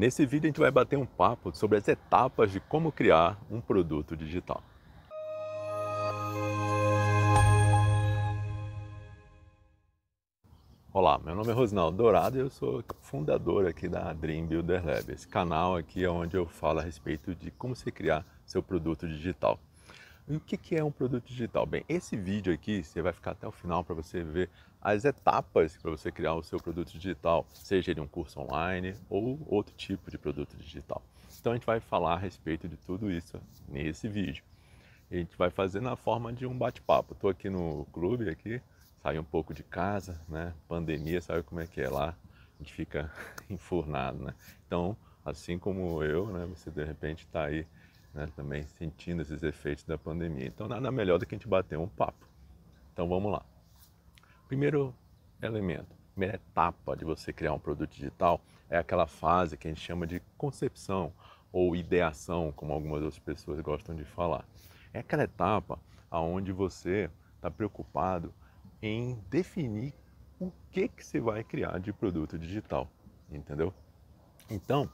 Nesse vídeo a gente vai bater um papo sobre as etapas de como criar um produto digital. Olá, meu nome é Rosinaldo Dourado e eu sou fundador aqui da Dream Builder Labs. Esse canal aqui é onde eu falo a respeito de como você criar seu produto digital. E o que é um produto digital? Bem, esse vídeo aqui você vai ficar até o final para você ver as etapas para você criar o seu produto digital, seja ele um curso online ou outro tipo de produto digital. Então a gente vai falar a respeito de tudo isso nesse vídeo. A gente vai fazer na forma de um bate-papo. Estou aqui no clube, aqui, saí um pouco de casa, né? Pandemia, sabe como é que é lá? A gente fica enfurnado, né? Então, assim como eu, né? Você de repente está aí, né, também sentindo esses efeitos da pandemia. Então nada melhor do que a gente bater um papo. Então vamos lá. Primeiro elemento, primeira etapa de você criar um produto digital é aquela fase que a gente chama de concepção ou ideação, como algumas outras pessoas gostam de falar. É aquela etapa onde você está preocupado em definir o que você vai criar de produto digital, entendeu? Então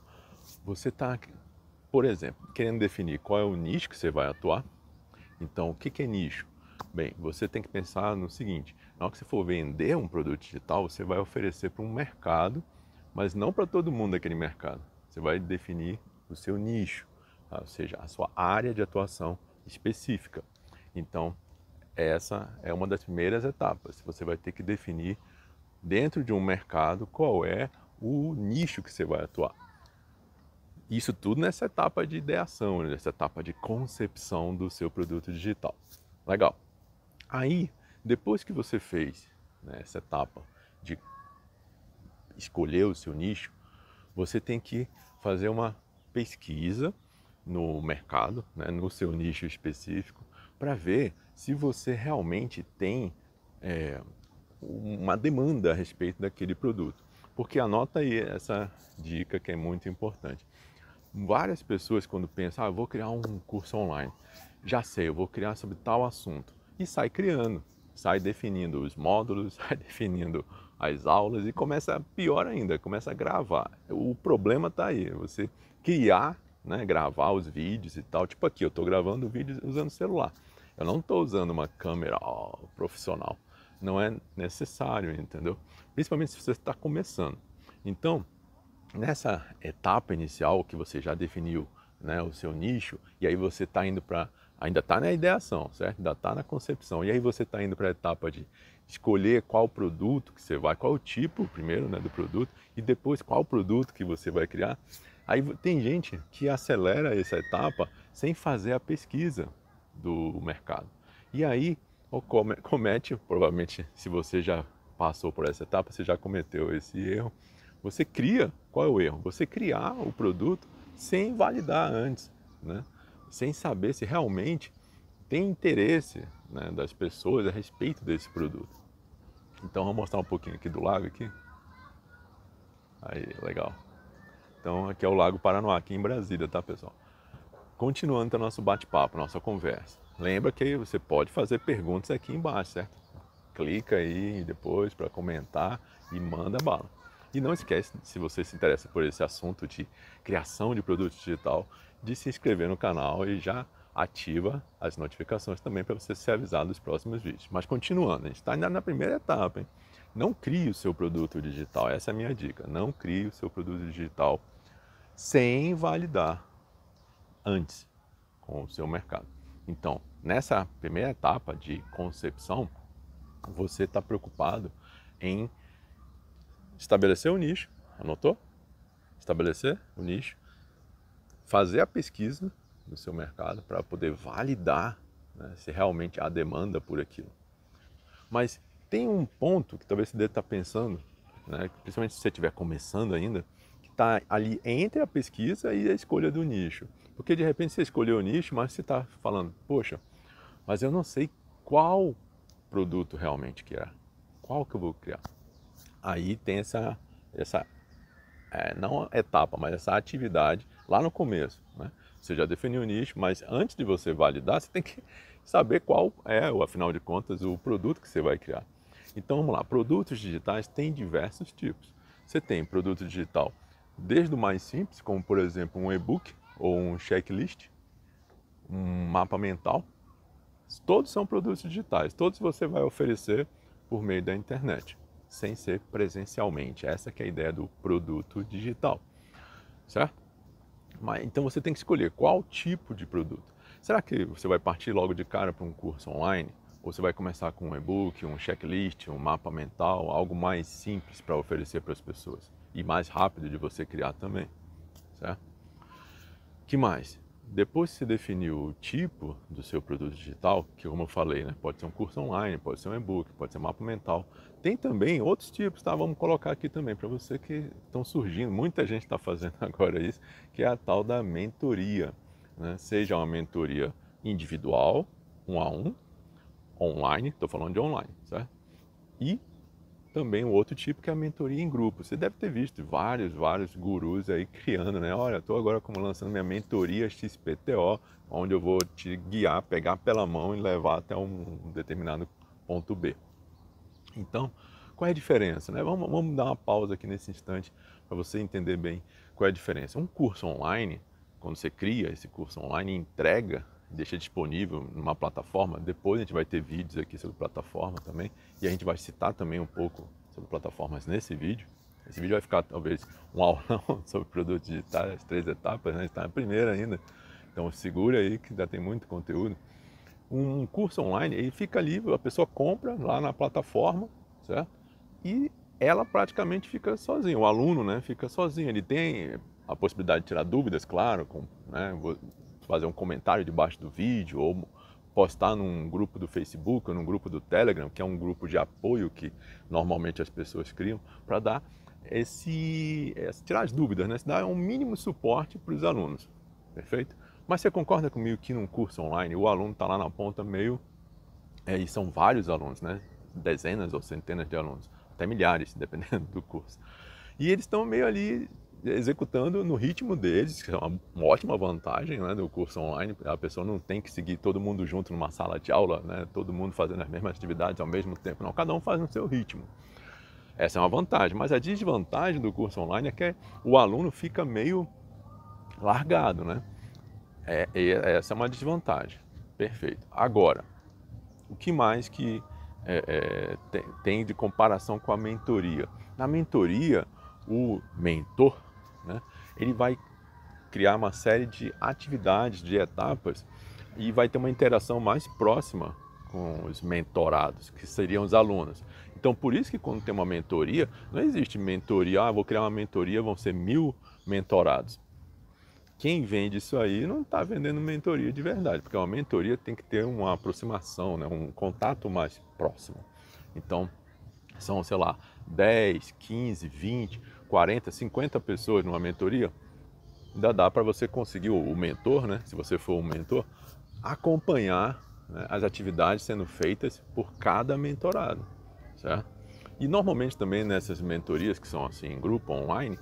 você está, por exemplo, querendo definir qual é o nicho que você vai atuar. Então, o que é nicho? Bem, você tem que pensar no seguinte: na hora que você for vender um produto digital, você vai oferecer para um mercado, mas não para todo mundo aquele mercado. Você vai definir o seu nicho, tá? Ou seja, a sua área de atuação específica. Então, essa é uma das primeiras etapas. Você vai ter que definir dentro de um mercado qual é o nicho que você vai atuar. Isso tudo nessa etapa de ideação, nessa etapa de concepção do seu produto digital. Legal. Aí, depois que você fez, né, essa etapa de escolher o seu nicho, você tem que fazer uma pesquisa no mercado, né, no seu nicho específico, para ver se você realmente tem uma demanda a respeito daquele produto. Porque anota aí essa dica que é muito importante. Várias pessoas, quando pensam, ah, eu vou criar um curso online, já sei, eu vou criar sobre tal assunto, e sai criando, sai definindo os módulos, sai definindo as aulas e começa, pior ainda, começa a gravar. O problema está aí, você criar, né, gravar os vídeos e tal, tipo aqui, eu estou gravando vídeos usando celular, eu não estou usando uma câmera profissional, não é necessário, entendeu? Principalmente se você está começando. Então, nessa etapa inicial que você já definiu, né, o seu nicho, e aí você está indo para, ainda está na ideação, certo? Ainda está na concepção, e aí você está indo para a etapa de escolher qual produto que você vai, qual o tipo primeiro, né, do produto, e depois qual produto que você vai criar. Aí tem gente que acelera essa etapa sem fazer a pesquisa do mercado. E aí comete, provavelmente, se você já passou por essa etapa, você já cometeu esse erro. Você cria, qual é o erro? Você criar o produto sem validar antes, né? Sem saber se realmente tem interesse, né, das pessoas a respeito desse produto. Então, vou mostrar um pouquinho aqui do lago aqui. Aí, legal. Então, aqui é o Lago Paranoá, aqui em Brasília, tá, pessoal? Continuando o nosso bate-papo, nossa conversa. Lembra que você pode fazer perguntas aqui embaixo, certo? Clica aí depois para comentar e manda bala. E não esquece, se você se interessa por esse assunto de criação de produto digital, de se inscrever no canal e já ativa as notificações também para você ser avisado dos próximos vídeos. Mas continuando, a gente está ainda na primeira etapa, hein? Não crie o seu produto digital, essa é a minha dica. Não crie o seu produto digital sem validar antes com o seu mercado. Então, nessa primeira etapa de concepção, você está preocupado em estabelecer o nicho, anotou? Estabelecer o nicho, fazer a pesquisa no seu mercado para poder validar, né, se realmente há demanda por aquilo. Mas tem um ponto que talvez você deve estar pensando, né, principalmente se você estiver começando ainda, que está ali entre a pesquisa e a escolha do nicho. Porque de repente você escolheu o nicho, mas você está falando, poxa, mas eu não sei qual produto realmente criar, qual que eu vou criar. Aí tem não etapa, mas essa atividade lá no começo, né? Você já definiu o nicho, mas antes de você validar, você tem que saber qual é, afinal de contas, o produto que você vai criar. Então vamos lá, produtos digitais têm diversos tipos. Você tem produto digital desde o mais simples, como por exemplo um e-book ou um checklist, um mapa mental. Todos são produtos digitais, todos você vai oferecer por meio da internet, sem ser presencialmente. Essa que é a ideia do produto digital, certo? Mas, então você tem que escolher qual tipo de produto. Será que você vai partir logo de cara para um curso online? Ou você vai começar com um e-book, um checklist, um mapa mental, algo mais simples para oferecer para as pessoas e mais rápido de você criar também, certo? Que mais? Depois que você definiu o tipo do seu produto digital, que como eu falei, né, pode ser um curso online, pode ser um e-book, pode ser um mapa mental, tem também outros tipos, tá? Vamos colocar aqui também para você que estão surgindo, muita gente está fazendo agora isso, que é a tal da mentoria, né? Seja uma mentoria individual, um a um, online, estou falando de online, certo? E também um outro tipo que é a mentoria em grupo. Você deve ter visto vários gurus aí criando, né? Olha, estou agora como lançando minha mentoria XPTO, onde eu vou te guiar, pegar pela mão e levar até um determinado ponto B. Então, qual é a diferença, né? Vamos dar uma pausa aqui nesse instante para você entender bem qual é a diferença. Um curso online, quando você cria esse curso online e entrega, deixa disponível numa plataforma, depois a gente vai ter vídeos aqui sobre plataforma também, e a gente vai citar também um pouco sobre plataformas nesse vídeo. Esse vídeo vai ficar talvez um aulão sobre produtos digitais, as 3 etapas, né? A gente está na primeira ainda, então segura aí que ainda tem muito conteúdo. Um curso online, ele fica ali, a pessoa compra lá na plataforma, certo? E ela praticamente fica sozinha, o aluno, né, fica sozinho, ele tem a possibilidade de tirar dúvidas, claro, com, né, fazer um comentário debaixo do vídeo ou postar num grupo do Facebook ou num grupo do Telegram, que é um grupo de apoio que normalmente as pessoas criam para dar tirar as dúvidas, né? Se dar um mínimo suporte para os alunos, perfeito? Mas você concorda comigo que num curso online o aluno está lá na ponta meio, e são vários alunos, né? Dezenas ou centenas de alunos, até milhares, dependendo do curso. E eles estão meio ali executando no ritmo deles, que é uma ótima vantagem, né, do curso online. A pessoa não tem que seguir todo mundo junto numa sala de aula, né, todo mundo fazendo as mesmas atividades ao mesmo tempo, não, cada um faz no seu ritmo. Essa é uma vantagem, mas a desvantagem do curso online é que o aluno fica meio largado, né? Essa é uma desvantagem, perfeito. Agora, o que mais que tem de comparação com a mentoria? Na mentoria, o mentor, né, ele vai criar uma série de atividades, de etapas, e vai ter uma interação mais próxima com os mentorados, que seriam os alunos. Então, por isso que quando tem uma mentoria, não existe mentoria, vou criar uma mentoria, vão ser 1000 mentorados. Quem vende isso aí não está vendendo mentoria de verdade, porque uma mentoria tem que ter uma aproximação, né, um contato mais próximo. Então, são, sei lá, 10, 15, 20, 40, 50 pessoas numa mentoria, ainda dá para você conseguir o mentor, né? Se você for um mentor, acompanhar, né, as atividades sendo feitas por cada mentorado, certo? E normalmente também nessas mentorias que são assim em grupo, online,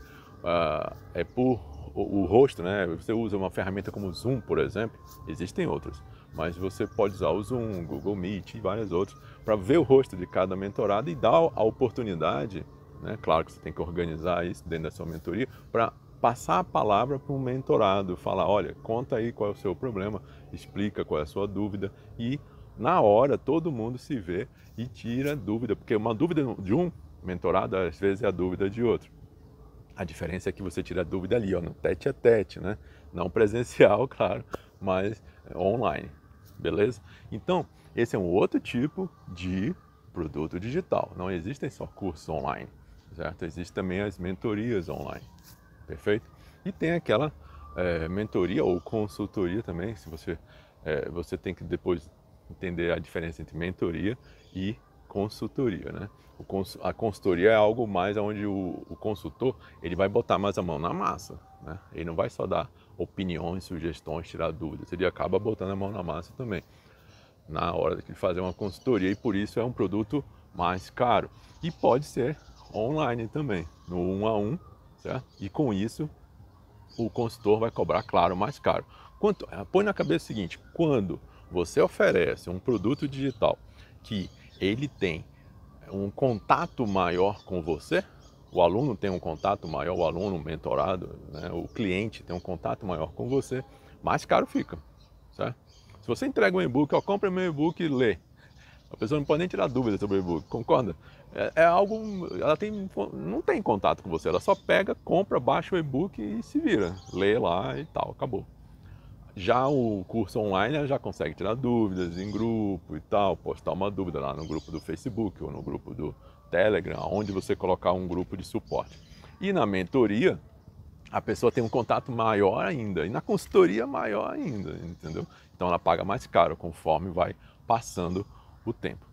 é por o rosto, né? Você usa uma ferramenta como o Zoom, por exemplo, existem outras, mas você pode usar o Zoom, Google Meet e várias outras para ver o rosto de cada mentorado e dar a oportunidade, né? Claro que você tem que organizar isso dentro da sua mentoria, para passar a palavra para um mentorado, falar, olha, conta aí qual é o seu problema, explica qual é a sua dúvida, e na hora todo mundo se vê e tira dúvida, porque uma dúvida de um mentorado às vezes é a dúvida de outro. A diferença é que você tira a dúvida ali, ó, no tete a tete, né? Não presencial, claro, mas online, beleza? Então, esse é um outro tipo de produto digital. Não existem só cursos online, certo? Existem também as mentorias online, perfeito? E tem aquela mentoria ou consultoria também, se você tem que depois entender a diferença entre mentoria e consultoria, né? A consultoria é algo mais onde o consultor ele vai botar mais a mão na massa, né? Ele não vai só dar opiniões, sugestões, tirar dúvidas, ele acaba botando a mão na massa também na hora de fazer uma consultoria, e por isso é um produto mais caro. E pode ser online também, no 1 a 1, certo? E com isso o consultor vai cobrar, claro, mais caro. Põe na cabeça o seguinte, quando você oferece um produto digital que ele tem um contato maior com você, O aluno tem um contato maior, o aluno mentorado, né? O cliente tem um contato maior com você, mais caro fica, certo? Se você entrega um e-book, ó, compra meu e-book e lê. A pessoa não pode nem tirar dúvidas sobre o e-book, concorda? É algo, ela não tem contato com você, ela só pega, compra, baixa o e-book e se vira. Lê lá e tal, acabou. Já o curso online, ela já consegue tirar dúvidas em grupo e tal, postar uma dúvida lá no grupo do Facebook ou no grupo do Telegram, onde você colocar um grupo de suporte. E na mentoria, a pessoa tem um contato maior ainda, e na consultoria maior ainda, entendeu? Então ela paga mais caro conforme vai passando o tempo.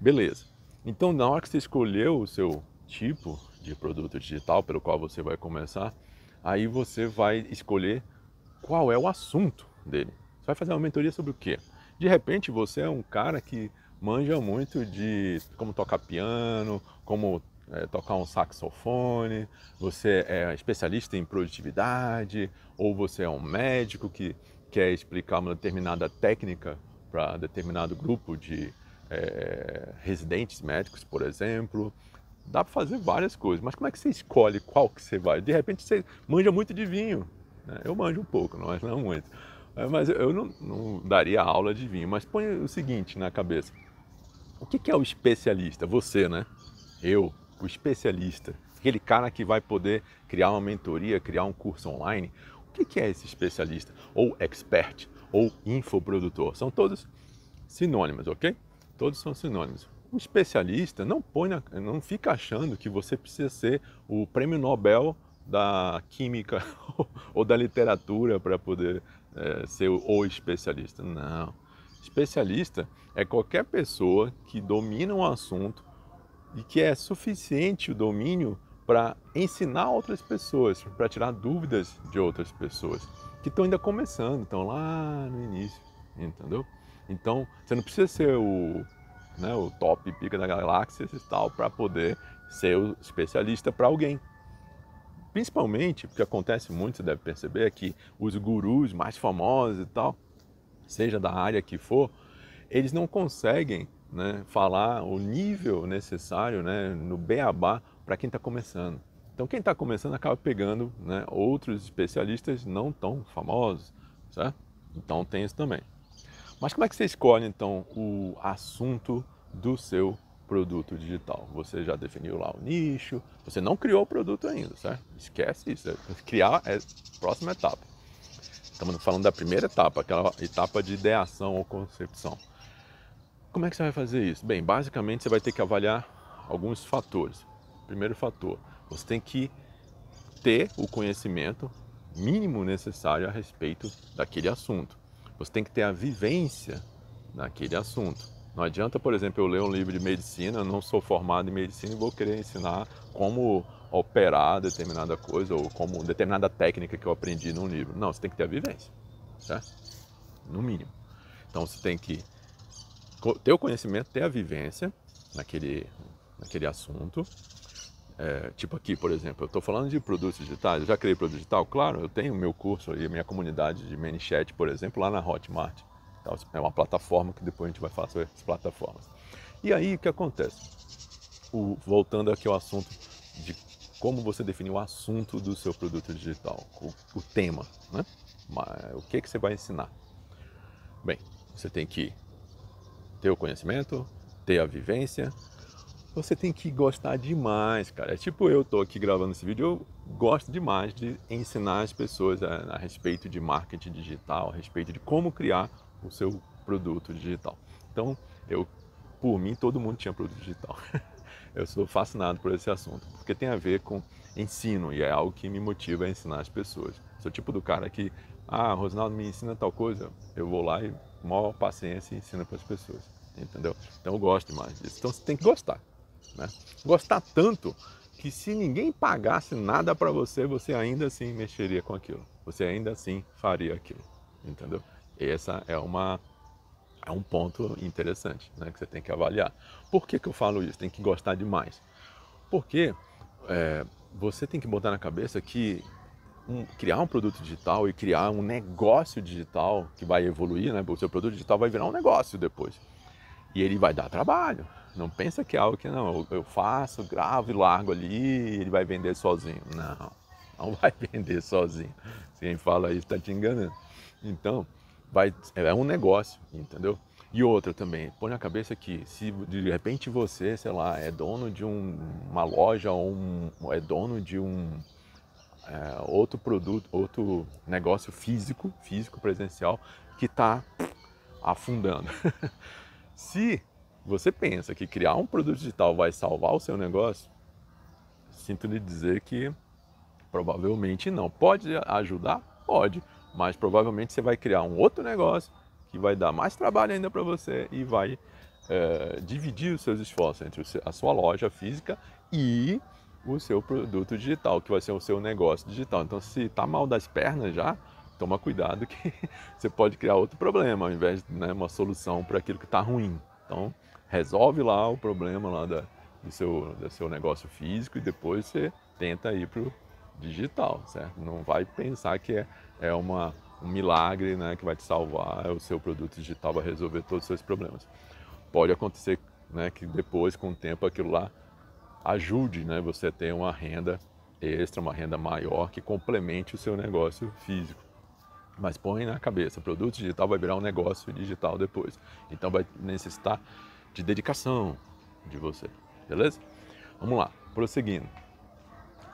Beleza. Então na hora que você escolheu o seu tipo de produto digital pelo qual você vai começar, aí você vai escolher qual é o assunto dele. Você vai fazer uma mentoria sobre o quê? De repente você é um cara que manja muito de como tocar piano, como tocar um saxofone, você é especialista em produtividade, ou você é um médico que quer explicar uma determinada técnica para determinado grupo de residentes médicos, por exemplo. Dá para fazer várias coisas, mas como é que você escolhe qual que você vai? De repente você manja muito de vinho, né? Eu manjo um pouco, mas não muito. Mas eu não daria aula de vinho, mas põe o seguinte na cabeça. O que é o especialista? Você, né? Eu, o especialista. Aquele cara que vai poder criar uma mentoria, criar um curso online. O que é esse especialista? Ou expert, ou infoprodutor. São todos sinônimos, ok? Todos são sinônimos. Um especialista não fica achando que você precisa ser o prêmio Nobel da química ou da literatura para poder ser o especialista. Não. Especialista é qualquer pessoa que domina um assunto e que é suficiente o domínio para ensinar outras pessoas, para tirar dúvidas de outras pessoas que estão ainda começando, estão lá no início, entendeu? Então, você não precisa ser o top pica da galáxia e tal para poder ser o especialista para alguém. Principalmente, porque acontece muito, você deve perceber, é que os gurus mais famosos e tal, seja da área que for, eles não conseguem, né, falar o nível necessário, né, no beabá para quem está começando. Então quem está começando acaba pegando, né, outros especialistas não tão famosos, certo? Então tem isso também. Mas como é que você escolhe então o assunto do seu produto digital? Você já definiu lá o nicho, você não criou o produto ainda, certo? Esquece isso, criar é a próxima etapa. Estamos falando da primeira etapa, aquela etapa de ideação ou concepção. Como é que você vai fazer isso? Bem, basicamente você vai ter que avaliar alguns fatores. Primeiro fator, você tem que ter o conhecimento mínimo necessário a respeito daquele assunto. Você tem que ter a vivência naquele assunto. Não adianta, por exemplo, eu ler um livro de medicina, eu não sou formado em medicina e vou querer ensinar como operar determinada coisa ou como determinada técnica que eu aprendi num livro. Não, você tem que ter a vivência, certo? No mínimo. Então você tem que ter o conhecimento, ter a vivência naquele assunto. Tipo aqui, por exemplo, eu estou falando de produtos digitais, eu já criei produto digital, claro, eu tenho meu curso e a minha comunidade de ManyChat, por exemplo, lá na Hotmart. É uma plataforma que depois a gente vai falar sobre as plataformas. E aí o que acontece? Voltando aqui ao assunto de como você definiu o assunto do seu produto digital, o tema, né? O que é que você vai ensinar? Bem, você tem que ter o conhecimento, ter a vivência, você tem que gostar demais, cara. É tipo eu estou aqui gravando esse vídeo, eu gosto demais de ensinar as pessoas a respeito de marketing digital, a respeito de como criar o seu produto digital. Então, por mim, todo mundo tinha produto digital. Eu sou fascinado por esse assunto, porque tem a ver com ensino e é algo que me motiva a ensinar as pessoas. Sou o tipo do cara que, Rosinaldo, me ensina tal coisa, eu vou lá e com maior paciência ensino para as pessoas, entendeu? Então, eu gosto demais disso. Então, você tem que gostar, né? Gostar tanto que se ninguém pagasse nada para você, você ainda assim mexeria com aquilo, você ainda assim faria aquilo, entendeu? Essa é um ponto interessante, né, que você tem que avaliar. Por que que eu falo isso? Tem que gostar demais. Porque você tem que botar na cabeça que criar um produto digital e criar um negócio digital que vai evoluir, né? O seu produto digital vai virar um negócio depois. E ele vai dar trabalho. Não pensa que é algo que não, eu faço, gravo e largo ali, ele vai vender sozinho. Não, não vai vender sozinho. Se quem fala isso está te enganando. Então, é um negócio, entendeu? E outra também, põe na cabeça que se de repente você, sei lá, é dono de uma loja ou é dono de outro produto, outro negócio físico presencial, que está afundando. Se você pensa que criar um produto digital vai salvar o seu negócio, sinto lhe dizer que provavelmente não. Pode ajudar? Pode, mas provavelmente você vai criar um outro negócio que vai dar mais trabalho ainda para você e vai dividir os seus esforços entre a sua loja física e o seu produto digital, que vai ser o seu negócio digital. Então, se está mal das pernas já, toma cuidado que você pode criar outro problema ao invés de uma solução para aquilo que está ruim. Então, resolve lá o problema lá do seu negócio físico e depois você tenta ir para o digital, certo? Não vai pensar que é um milagre, né, que vai te salvar, o seu produto digital vai resolver todos os seus problemas. Pode acontecer, né, que depois, com o tempo, aquilo lá ajude, né, você a ter uma renda extra, uma renda maior que complemente o seu negócio físico. Mas põe na cabeça, produto digital vai virar um negócio digital depois. Então vai necessitar de dedicação de você, beleza? Vamos lá, prosseguindo.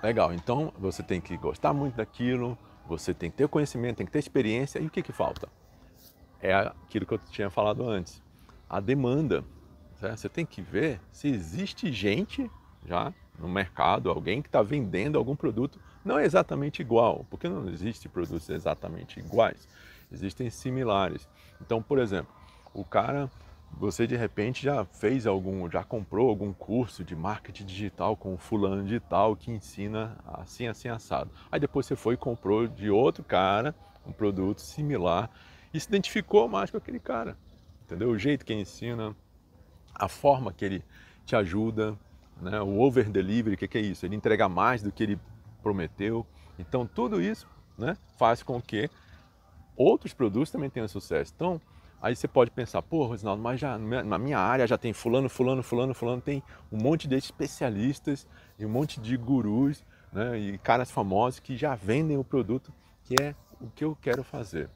Legal, então você tem que gostar muito daquilo, você tem que ter conhecimento, tem que ter experiência. E o que falta? É aquilo que eu tinha falado antes, a demanda. Certo? Você tem que ver se existe gente já no mercado, alguém que está vendendo algum produto não é exatamente igual, porque não existem produtos exatamente iguais, existem similares. Então, por exemplo, o cara, você de repente já comprou algum curso de marketing digital com fulano de tal que ensina assim, assim, assado. Aí depois você foi e comprou de outro cara um produto similar e se identificou mais com aquele cara, entendeu? O jeito que ele ensina, a forma que ele te ajuda, né? O over delivery, que é isso? Ele entrega mais do que ele prometeu. Então tudo isso, né, faz com que outros produtos também tenham sucesso. Então aí você pode pensar, pô, Rosinaldo, mas já na minha área já tem fulano, tem um monte de especialistas e um monte de gurus, né, e caras famosos que já vendem o produto que é o que eu quero fazer,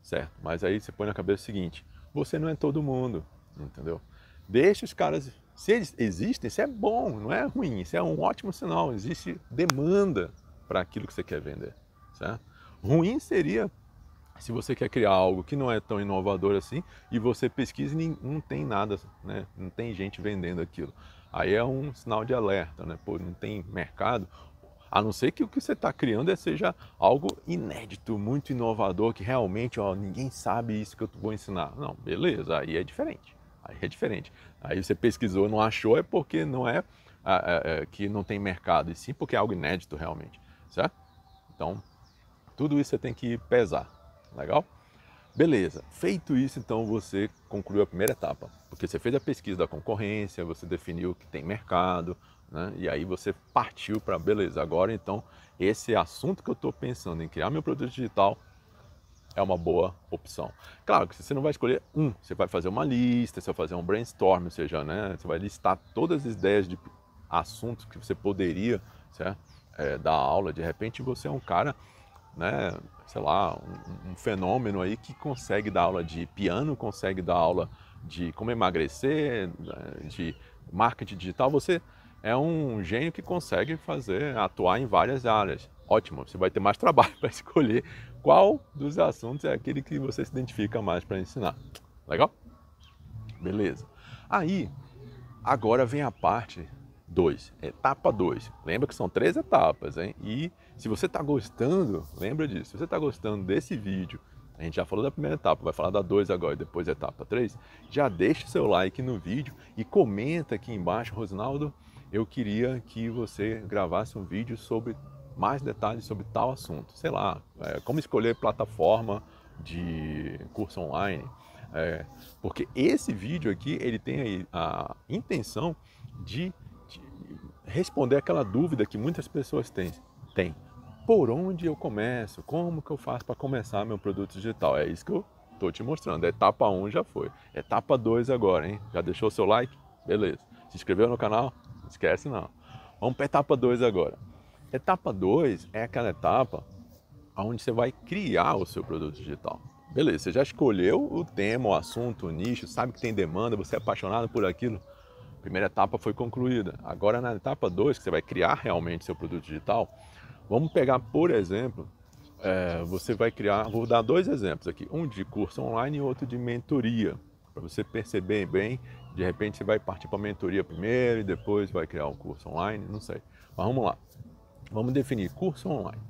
certo? Mas aí você põe na cabeça o seguinte, você não é todo mundo, entendeu? Deixa os caras, se eles existem, isso é bom, não é ruim, isso é um ótimo sinal, existe demanda para aquilo que você quer vender, certo? Ruim seria se você quer criar algo que não é tão inovador assim e você pesquisa e não tem nada, né? Não tem gente vendendo aquilo. Aí é um sinal de alerta, né? Pô, não tem mercado, a não ser que o que você está criando seja algo inédito, muito inovador, que realmente, ó, ninguém sabe isso que eu vou ensinar. Não, beleza, aí é diferente. Aí você pesquisou, não achou, é porque não é, que não tem mercado, e sim porque é algo inédito realmente, certo? Então, tudo isso você tem que pesar, legal? Beleza, feito isso, então você concluiu a primeira etapa, porque você fez a pesquisa da concorrência, você definiu que tem mercado, né? E aí você partiu para, beleza, agora então, esse assunto que eu estou pensando em criar meu produto digital, é uma boa opção. Claro que você não vai escolher um, você vai fazer uma lista, você vai fazer um brainstorm, ou seja, né, você vai listar todas as ideias de assuntos que você poderia, certo? Dar aula. De repente você é um cara, né, sei lá, um fenômeno aí que consegue dar aula de piano, consegue dar aula de como emagrecer, de marketing digital. Você é um gênio que consegue atuar em várias áreas. Ótimo, você vai ter mais trabalho para escolher qual dos assuntos é aquele que você se identifica mais para ensinar. Legal? Beleza. Aí, agora vem a parte 2, etapa 2. Lembra que são 3 etapas, hein? E se você está gostando, lembra disso, se você está gostando desse vídeo, a gente já falou da primeira etapa, vai falar da 2 agora e depois da etapa 3, já deixa o seu like no vídeo e comenta aqui embaixo, Rosinaldo, eu queria que você gravasse um vídeo sobre mais detalhes sobre tal assunto, sei lá, como escolher plataforma de curso online, porque esse vídeo aqui, ele tem aí a intenção de responder aquela dúvida que muitas pessoas têm. Por onde eu começo? Como que eu faço para começar meu produto digital? É isso que eu Estou te mostrando. A etapa 1 já foi. Etapa 2 agora, hein? Já deixou seu like? Beleza. Se inscreveu no canal? Não esquece não. Vamos para a etapa 2 agora. Etapa 2 é aquela etapa onde você vai criar o seu produto digital. Beleza, você já escolheu o tema, o assunto, o nicho, sabe que tem demanda, você é apaixonado por aquilo. A primeira etapa foi concluída. Agora na etapa 2, que você vai criar realmente seu produto digital, vamos pegar, por exemplo, você vai criar, vou dar dois exemplos aqui, um de curso online e outro de mentoria, para você perceber bem, de repente você vai partir para a mentoria primeiro e depois vai criar um curso online, não sei. Mas vamos lá, vamos definir curso online.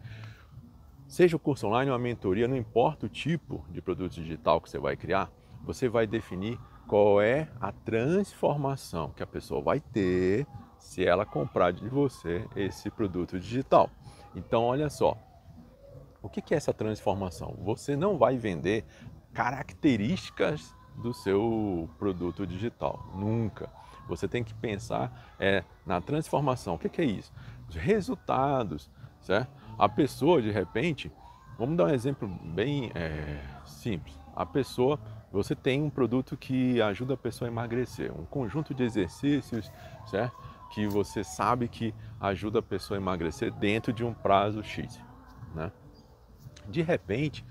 Seja o curso online ou a mentoria, não importa o tipo de produto digital que você vai criar, você vai definir qual é a transformação que a pessoa vai ter se ela comprar de você esse produto digital. Então, olha só, o que é essa transformação? Você não vai vender características do seu produto digital, nunca. Você tem que pensar na transformação. O que é isso? Os resultados, certo? A pessoa, de repente, vamos dar um exemplo bem simples. A pessoa, você tem um produto que ajuda a pessoa a emagrecer, um conjunto de exercícios, certo? Que você sabe que ajuda a pessoa a emagrecer dentro de um prazo X, né? De repente,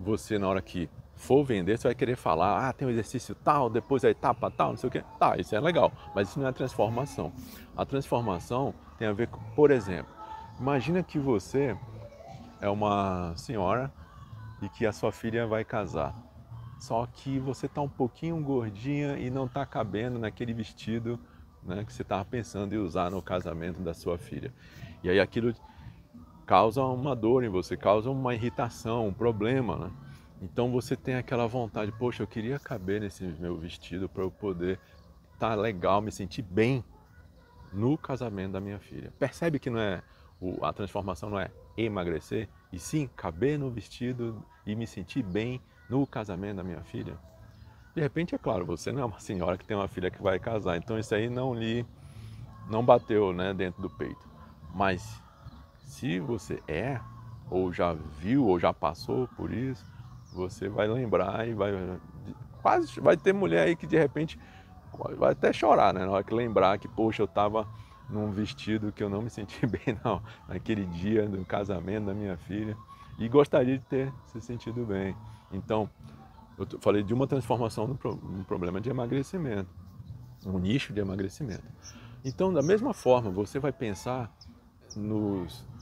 você na hora que for vender, você vai querer falar, ah, tem um exercício tal, depois a etapa tal, não sei o quê. Tá, isso é legal, mas isso não é transformação. A transformação tem a ver com, por exemplo, imagina que você é uma senhora e que a sua filha vai casar, só que você está um pouquinho gordinha e não está cabendo naquele vestido, né, que você estava pensando em usar no casamento da sua filha. E aí aquilo causa uma dor em você, causa uma irritação, um problema, né? Então você tem aquela vontade, poxa, eu queria caber nesse meu vestido para eu poder estar legal, me sentir bem no casamento da minha filha. Percebe que não é... A transformação não é emagrecer, e sim caber no vestido e me sentir bem no casamento da minha filha. De repente, é claro, você não é uma senhora que tem uma filha que vai casar, então isso aí não bateu, né, dentro do peito. Mas se você ou já viu, ou já passou por isso, você vai lembrar e vai ter mulher aí que de repente vai até chorar, né, na hora que lembrar que, poxa, eu estava num vestido que eu não me senti bem naquele dia do casamento da minha filha e gostaria de ter se sentido bem. Então, eu falei de uma transformação num problema de emagrecimento, um nicho de emagrecimento. Então, da mesma forma, você vai pensar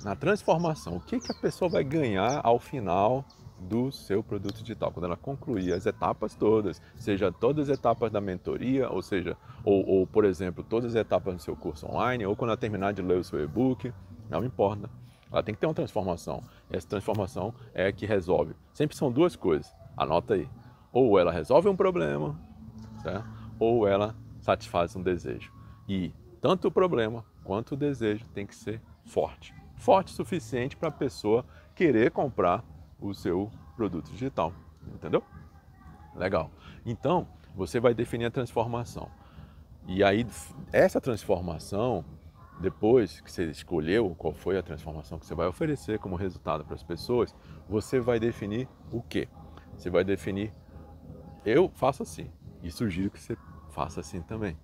na transformação, o que a pessoa vai ganhar ao final do seu produto digital, quando ela concluir as etapas todas, seja todas as etapas da mentoria, ou seja, ou por exemplo, todas as etapas do seu curso online, ou quando ela terminar de ler o seu e-book, não importa. Ela tem que ter uma transformação. Essa transformação é a que resolve. Sempre são duas coisas, anota aí. Ou ela resolve um problema, certo? Ou ela satisfaz um desejo. E tanto o problema quanto o desejo tem que ser forte. Forte o suficiente para a pessoa querer comprar o seu produto digital, entendeu? Legal. Então, você vai definir a transformação. E aí, essa transformação, depois que você escolheu qual foi a transformação que você vai oferecer como resultado para as pessoas, você vai definir o quê? Você vai definir, eu faço assim, e sugiro que você faça assim também.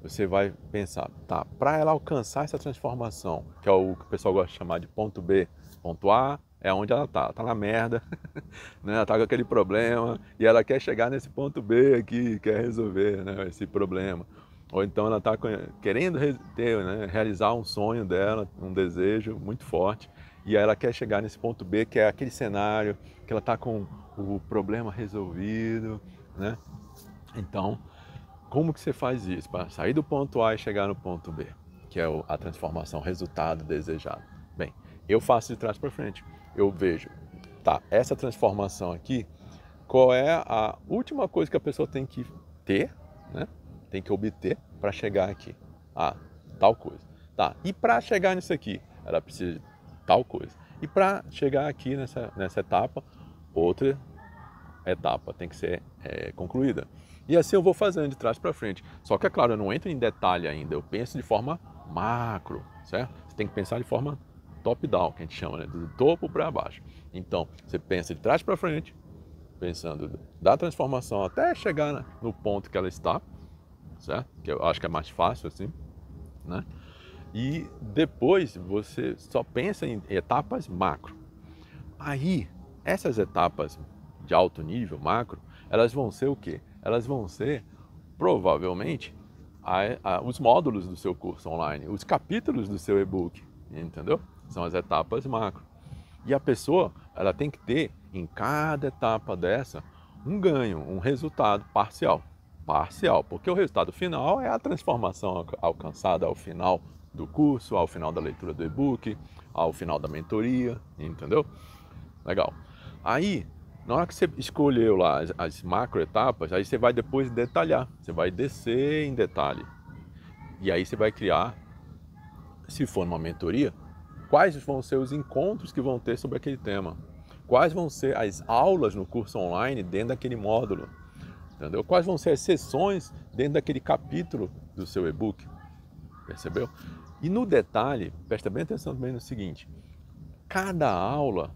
Você vai pensar, tá, para ela alcançar essa transformação, que é o que o pessoal gosta de chamar de ponto B, ponto A, é onde ela tá na merda, né? Ela tá com aquele problema e ela quer chegar nesse ponto B aqui, quer resolver, né, esse problema. Ou então ela tá querendo realizar um sonho dela, um desejo muito forte, e aí ela quer chegar nesse ponto B, que é aquele cenário que ela tá com o problema resolvido, né? Então, como que você faz isso para sair do ponto A e chegar no ponto B, que é a transformação, resultado desejado? Bem, eu faço de trás para frente. Eu vejo, tá, essa transformação aqui, qual é a última coisa que a pessoa tem que ter, né? Tem que obter para chegar aqui. Ah, tal coisa. Tá, e para chegar nisso aqui, ela precisa de tal coisa. E para chegar aqui nessa etapa, outra etapa tem que ser concluída. E assim eu vou fazendo de trás para frente. Só que, é claro, eu não entro em detalhe ainda, eu penso de forma macro, certo? Você tem que pensar de forma top-down, que a gente chama, né? Do topo para baixo. Então, você pensa de trás para frente, pensando da transformação até chegar no ponto que ela está, certo? Que eu acho que é mais fácil assim, né? E depois você só pensa em etapas macro. Aí, essas etapas de alto nível, macro, elas vão ser o quê? Elas vão ser, provavelmente, os módulos do seu curso online, os capítulos do seu e-book, entendeu? São as etapas macro. E a pessoa, ela tem que ter, em cada etapa dessa, um ganho, um resultado parcial. Parcial, porque o resultado final é a transformação alcançada ao final do curso, ao final da leitura do e-book, ao final da mentoria, entendeu? Legal. Aí, na hora que você escolheu lá as macro etapas, aí você vai depois detalhar, você vai descer em detalhe. E aí você vai criar, se for numa mentoria, quais vão ser os encontros que vão ter sobre aquele tema, quais vão ser as aulas no curso online dentro daquele módulo, entendeu? Quais vão ser as sessões dentro daquele capítulo do seu e-book, percebeu? E no detalhe, presta bem atenção também no seguinte, cada aula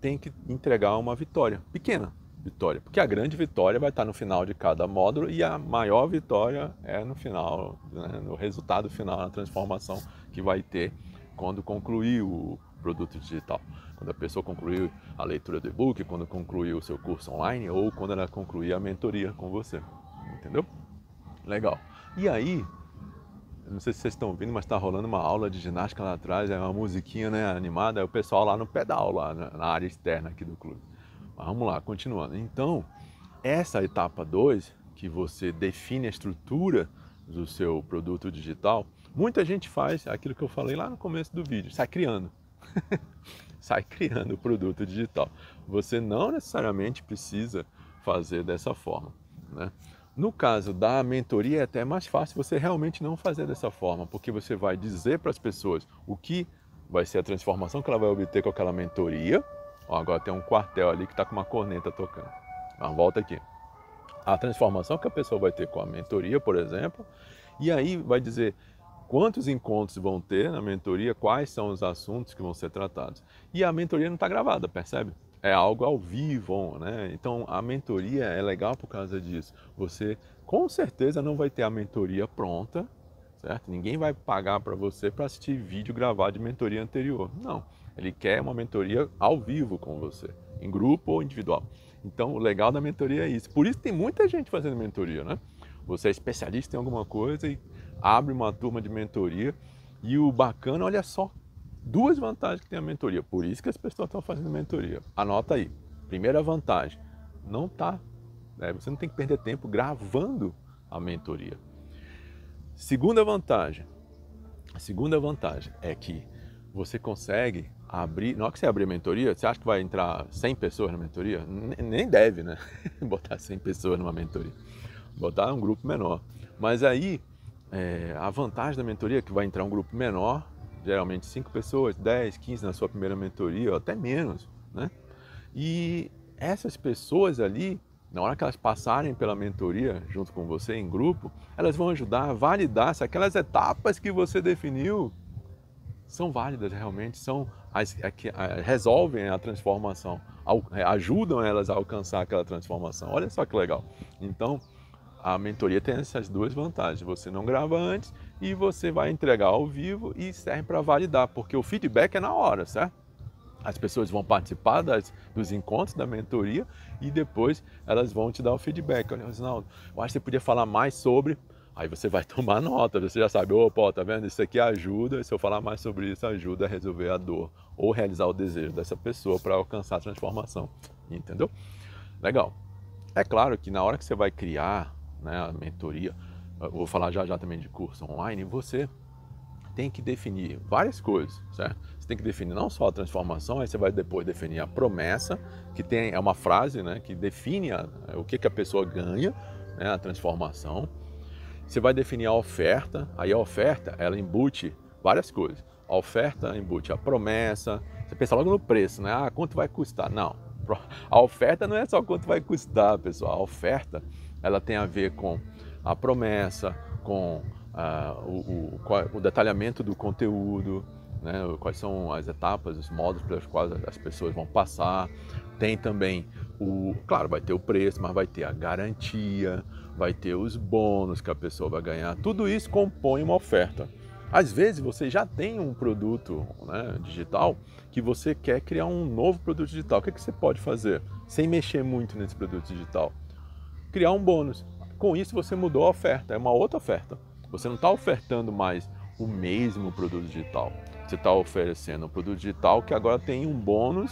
tem que entregar uma vitória, pequena vitória, porque a grande vitória vai estar no final de cada módulo e a maior vitória é no final, né, no resultado final, na transformação que vai ter quando concluir o produto digital. Quando a pessoa concluir a leitura do e-book, quando concluir o seu curso online ou quando ela concluir a mentoria com você, entendeu? Legal. E aí, não sei se vocês estão ouvindo, mas está rolando uma aula de ginástica lá atrás, é uma musiquinha, né, animada, é o pessoal lá no pedal, lá na área externa aqui do clube. Mas vamos lá, continuando. Então, essa etapa 2, que você define a estrutura do seu produto digital, muita gente faz aquilo que eu falei lá no começo do vídeo, sai criando. Sai criando o produto digital. Você não necessariamente precisa fazer dessa forma, né? No caso da mentoria é até mais fácil você realmente não fazer dessa forma, porque você vai dizer para as pessoas o que vai ser a transformação que ela vai obter com aquela mentoria. Ó, agora tem um quartel ali que está com uma corneta tocando. Mas volta aqui. A transformação que a pessoa vai ter com a mentoria, por exemplo, e aí vai dizer quantos encontros vão ter na mentoria, quais são os assuntos que vão ser tratados. E a mentoria não está gravada, percebe? É algo ao vivo, né? Então a mentoria é legal por causa disso. Você com certeza não vai ter a mentoria pronta, certo? Ninguém vai pagar para você para assistir vídeo gravado de mentoria anterior. Não, ele quer uma mentoria ao vivo com você, em grupo ou individual. Então o legal da mentoria é isso. Por isso tem muita gente fazendo mentoria, né? Você é especialista em alguma coisa e abre uma turma de mentoria. E o bacana, olha só, duas vantagens que tem a mentoria, por isso que as pessoas estão fazendo mentoria. Anota aí. Primeira vantagem, você não tem que perder tempo gravando a mentoria. A segunda vantagem é que você consegue abrir, na hora que você abrir a mentoria, você acha que vai entrar 100 pessoas na mentoria? Nem deve, né? Botar 100 pessoas numa mentoria, botar um grupo menor. Mas aí, a vantagem da mentoria é que vai entrar um grupo menor, geralmente 5 pessoas, 10, 15 na sua primeira mentoria, ou até menos, né? E essas pessoas ali, na hora que elas passarem pela mentoria junto com você em grupo, elas vão ajudar a validar se aquelas etapas que você definiu são válidas realmente, são as que resolvem a transformação, ajudam elas a alcançar aquela transformação. Olha só que legal. Então, a mentoria tem essas duas vantagens, você não grava antes e você vai entregar ao vivo e serve para validar, porque o feedback é na hora, certo? As pessoas vão participar dos encontros da mentoria e depois elas vão te dar o feedback. Olha, Rosinaldo, eu acho que você podia falar mais sobre... Aí você vai tomar nota, você já sabe, opa, tá vendo? Isso aqui ajuda, se eu falar mais sobre isso, ajuda a resolver a dor ou realizar o desejo dessa pessoa para alcançar a transformação, entendeu? Legal. É claro que na hora que você vai criar, né, a mentoria, eu vou falar já já também de curso online, você tem que definir várias coisas, certo? Você tem que definir não só a transformação, aí você vai depois definir a promessa, que é uma frase, né, que define o que a pessoa ganha, né, a transformação. Você vai definir a oferta, aí a oferta, ela embute várias coisas. A oferta embute a promessa, você pensa logo no preço, né? Ah, quanto vai custar? Não, a oferta não é só quanto vai custar, pessoal, a oferta... Ela tem a ver com a promessa, com o detalhamento do conteúdo, né? Quais são as etapas, os módulos pelas quais as pessoas vão passar. Tem também claro, vai ter o preço, mas vai ter a garantia, vai ter os bônus que a pessoa vai ganhar. Tudo isso compõe uma oferta. Às vezes você já tem um produto, né, digital, que você quer criar um novo produto digital. O que é que você pode fazer sem mexer muito nesse produto digital? Criar um bônus. Com isso você mudou a oferta, é uma outra oferta. Você não está ofertando mais o mesmo produto digital. Você está oferecendo um produto digital que agora tem um bônus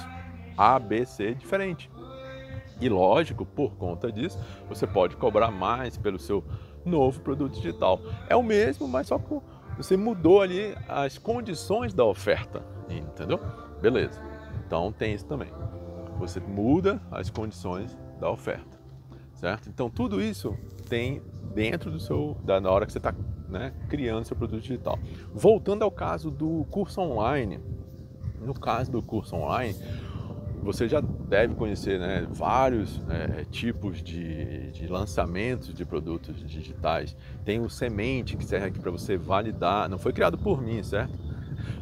A, B, C diferente. E lógico, por conta disso, você pode cobrar mais pelo seu novo produto digital. É o mesmo, mas só que você mudou ali as condições da oferta, entendeu? Beleza. Então tem isso também. Você muda as condições da oferta, certo? Então tudo isso tem dentro do seu, na hora que você está, né, criando seu produto digital. Voltando ao caso do curso online, no caso do curso online, você já deve conhecer, né, vários tipos de lançamentos de produtos digitais. Tem o Semente, que serve aqui para você validar. Não foi criado por mim, certo?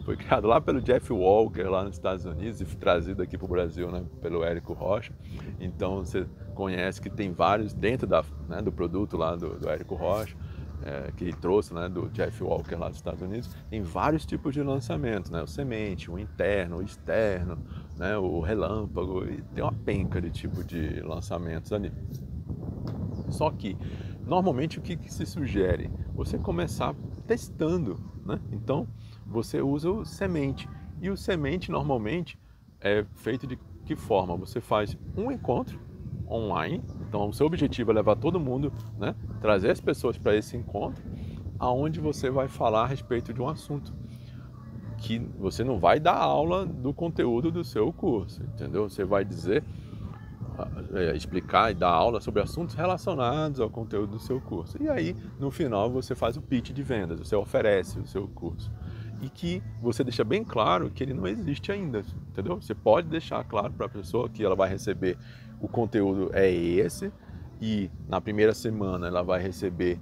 Foi criado lá pelo Jeff Walker, lá nos Estados Unidos, e trazido aqui para o Brasil, né, pelo Érico Rocha. Então, você conhece que tem vários dentro da, né, do produto lá do Érico Rocha, que ele trouxe, né, do Jeff Walker lá dos Estados Unidos. Tem vários tipos de lançamento, né? O Semente, o interno, o externo, né, o relâmpago, e tem uma penca de tipo de lançamentos ali. Só que, normalmente, o que se sugere? Você começar testando, né? Então, você usa o Semente. E o Semente, normalmente, é feito de que forma? Você faz um encontro online. Então, o seu objetivo é levar todo mundo, né, trazer as pessoas para esse encontro, aonde você vai falar a respeito de um assunto. Que você não vai dar aula do conteúdo do seu curso, entendeu? Você vai dizer, explicar e dar aula sobre assuntos relacionados ao conteúdo do seu curso. E aí, no final, você faz o pitch de vendas, você oferece o seu curso. E que você deixa bem claro que ele não existe ainda, entendeu? Você pode deixar claro para a pessoa que ela vai receber o conteúdo é esse, e na primeira semana ela vai receber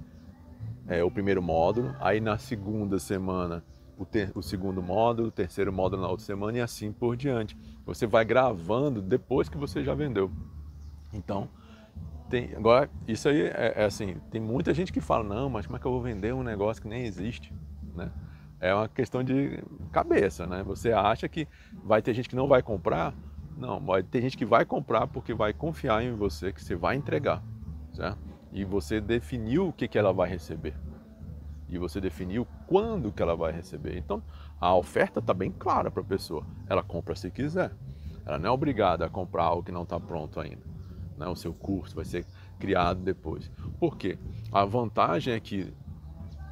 o primeiro módulo, aí na segunda semana o segundo módulo, o terceiro módulo na outra semana, e assim por diante. Você vai gravando depois que você já vendeu. Então, agora, isso aí é assim, tem muita gente que fala, não, mas como é que eu vou vender um negócio que nem existe, né? É uma questão de cabeça, né? Você acha que vai ter gente que não vai comprar? Não, vai ter gente que vai comprar porque vai confiar em você, que você vai entregar, certo? E você definiu o que ela vai receber. E você definiu quando que ela vai receber. Então, a oferta está bem clara para a pessoa. Ela compra se quiser. Ela não é obrigada a comprar algo que não está pronto ainda, né? O seu curso vai ser criado depois. Por quê? A vantagem é que,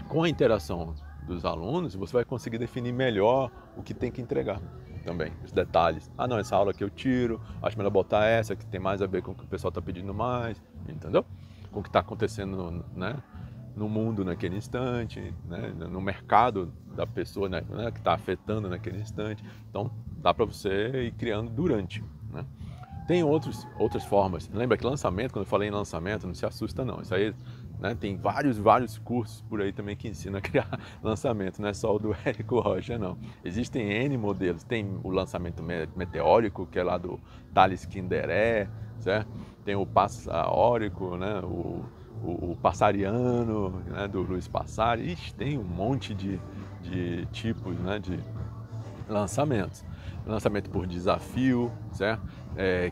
com a interação dos alunos, você vai conseguir definir melhor o que tem que entregar também, os detalhes. Ah, não, essa aula aqui eu tiro, acho melhor botar essa, que tem mais a ver com o que o pessoal está pedindo mais, entendeu? Com o que está acontecendo, né, no mundo naquele instante, né, no mercado da pessoa, né, que está afetando naquele instante. Então, dá para você ir criando durante, né? Tem outras formas. Lembra que lançamento, quando eu falei em lançamento, não se assusta não. Isso aí, né, tem vários cursos por aí também que ensinam a criar lançamento. Não é só o do Érico Rocha, não. Existem N modelos. Tem o lançamento meteórico, que é lá do Talles Quinderé, certo? Tem o passaórico, né, o passariano, né, do Luiz Passari. Ixi, tem um monte de tipos, né, de lançamentos. Lançamento por desafio, certo?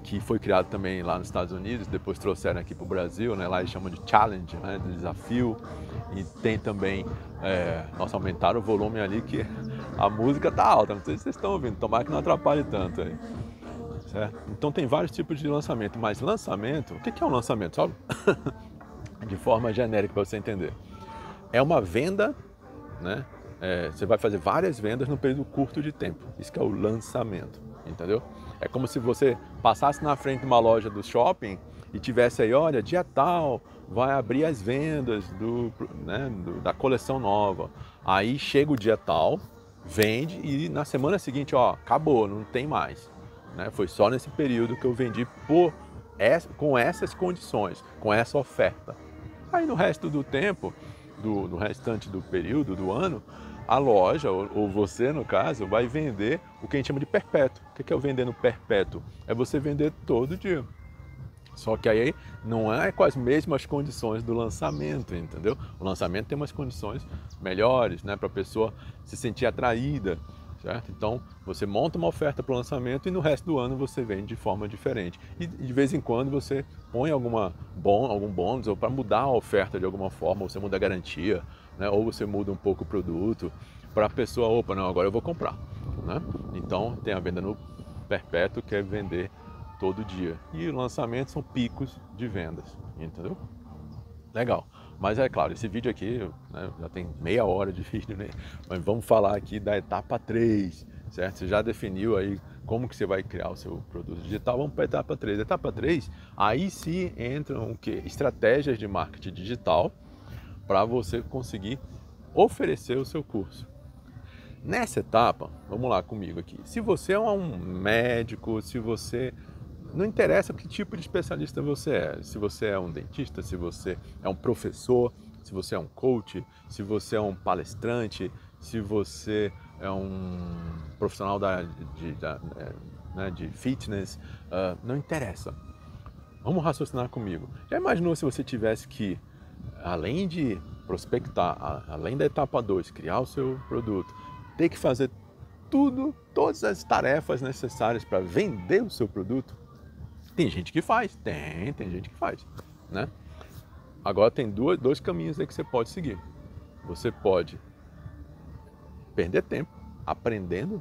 Que foi criado também lá nos Estados Unidos, depois trouxeram aqui para o Brasil, né? Lá eles chamam de challenge, né, de desafio. E tem também, nossa, aumentaram o volume ali que a música tá alta, não sei se vocês estão ouvindo, tomara que não atrapalhe tanto aí. Certo? Então tem vários tipos de lançamento, mas lançamento, o que é um lançamento? Sabe? De forma genérica para você entender. É uma venda, né? Você vai fazer várias vendas num período curto de tempo. Isso que é o lançamento, entendeu? É como se você passasse na frente de uma loja do shopping e tivesse aí, olha, dia tal, vai abrir as vendas da coleção nova. Aí chega o dia tal, vende e na semana seguinte, ó, acabou, não tem mais, né? Foi só nesse período que eu vendi com essas condições, com essa oferta. Aí no resto do tempo, no restante do período, do ano, a loja, ou você no caso, vai vender o que a gente chama de perpétuo. O que é o vender no perpétuo? É você vender todo dia. Só que aí não é com as mesmas condições do lançamento, entendeu? O lançamento tem umas condições melhores, né, para a pessoa se sentir atraída, certo? Então, você monta uma oferta para o lançamento e no resto do ano você vende de forma diferente. E de vez em quando você põe algum bônus ou para mudar a oferta de alguma forma, ou você muda a garantia, né, ou você muda um pouco o produto para a pessoa, opa, não, agora eu vou comprar, né? Então, tem a venda no perpétuo, que é vender todo dia. E lançamentos são picos de vendas, entendeu? Legal. Mas é claro, esse vídeo aqui, né, já tem meia hora de vídeo, né? Mas vamos falar aqui da etapa 3, certo? Você já definiu aí como que você vai criar o seu produto digital. Vamos para a etapa 3. Etapa 3, aí sim entram o quê? Estratégias de marketing digital para você conseguir oferecer o seu curso. Nessa etapa, vamos lá comigo aqui, se você é um médico, se você... Não interessa que tipo de especialista você é, se você é um dentista, se você é um professor, se você é um coach, se você é um palestrante, se você é um profissional de fitness, não interessa. Vamos raciocinar comigo. Já imaginou se você tivesse que, além de prospectar, além da etapa 2, criar o seu produto, ter que fazer tudo, todas as tarefas necessárias para vender o seu produto? Tem gente que faz, tem gente que faz, né? Agora tem dois caminhos aí que você pode seguir. Você pode perder tempo aprendendo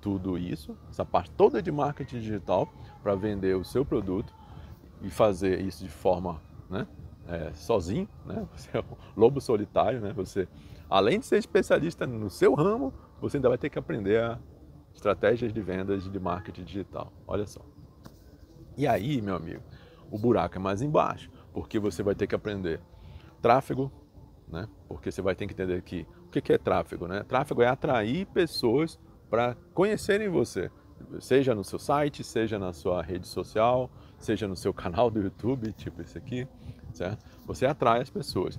tudo isso, essa parte toda de marketing digital para vender o seu produto e fazer isso de forma, né, sozinho, né? Você é um lobo solitário, né? Você, além de ser especialista no seu ramo, você ainda vai ter que aprender a estratégias de vendas e de marketing digital. Olha só. E aí, meu amigo, o buraco é mais embaixo, porque você vai ter que aprender tráfego, né? Porque você vai ter que entender que o que é tráfego, né? Tráfego é atrair pessoas para conhecerem você, seja no seu site, seja na sua rede social, seja no seu canal do YouTube, tipo esse aqui, certo? Você atrai as pessoas.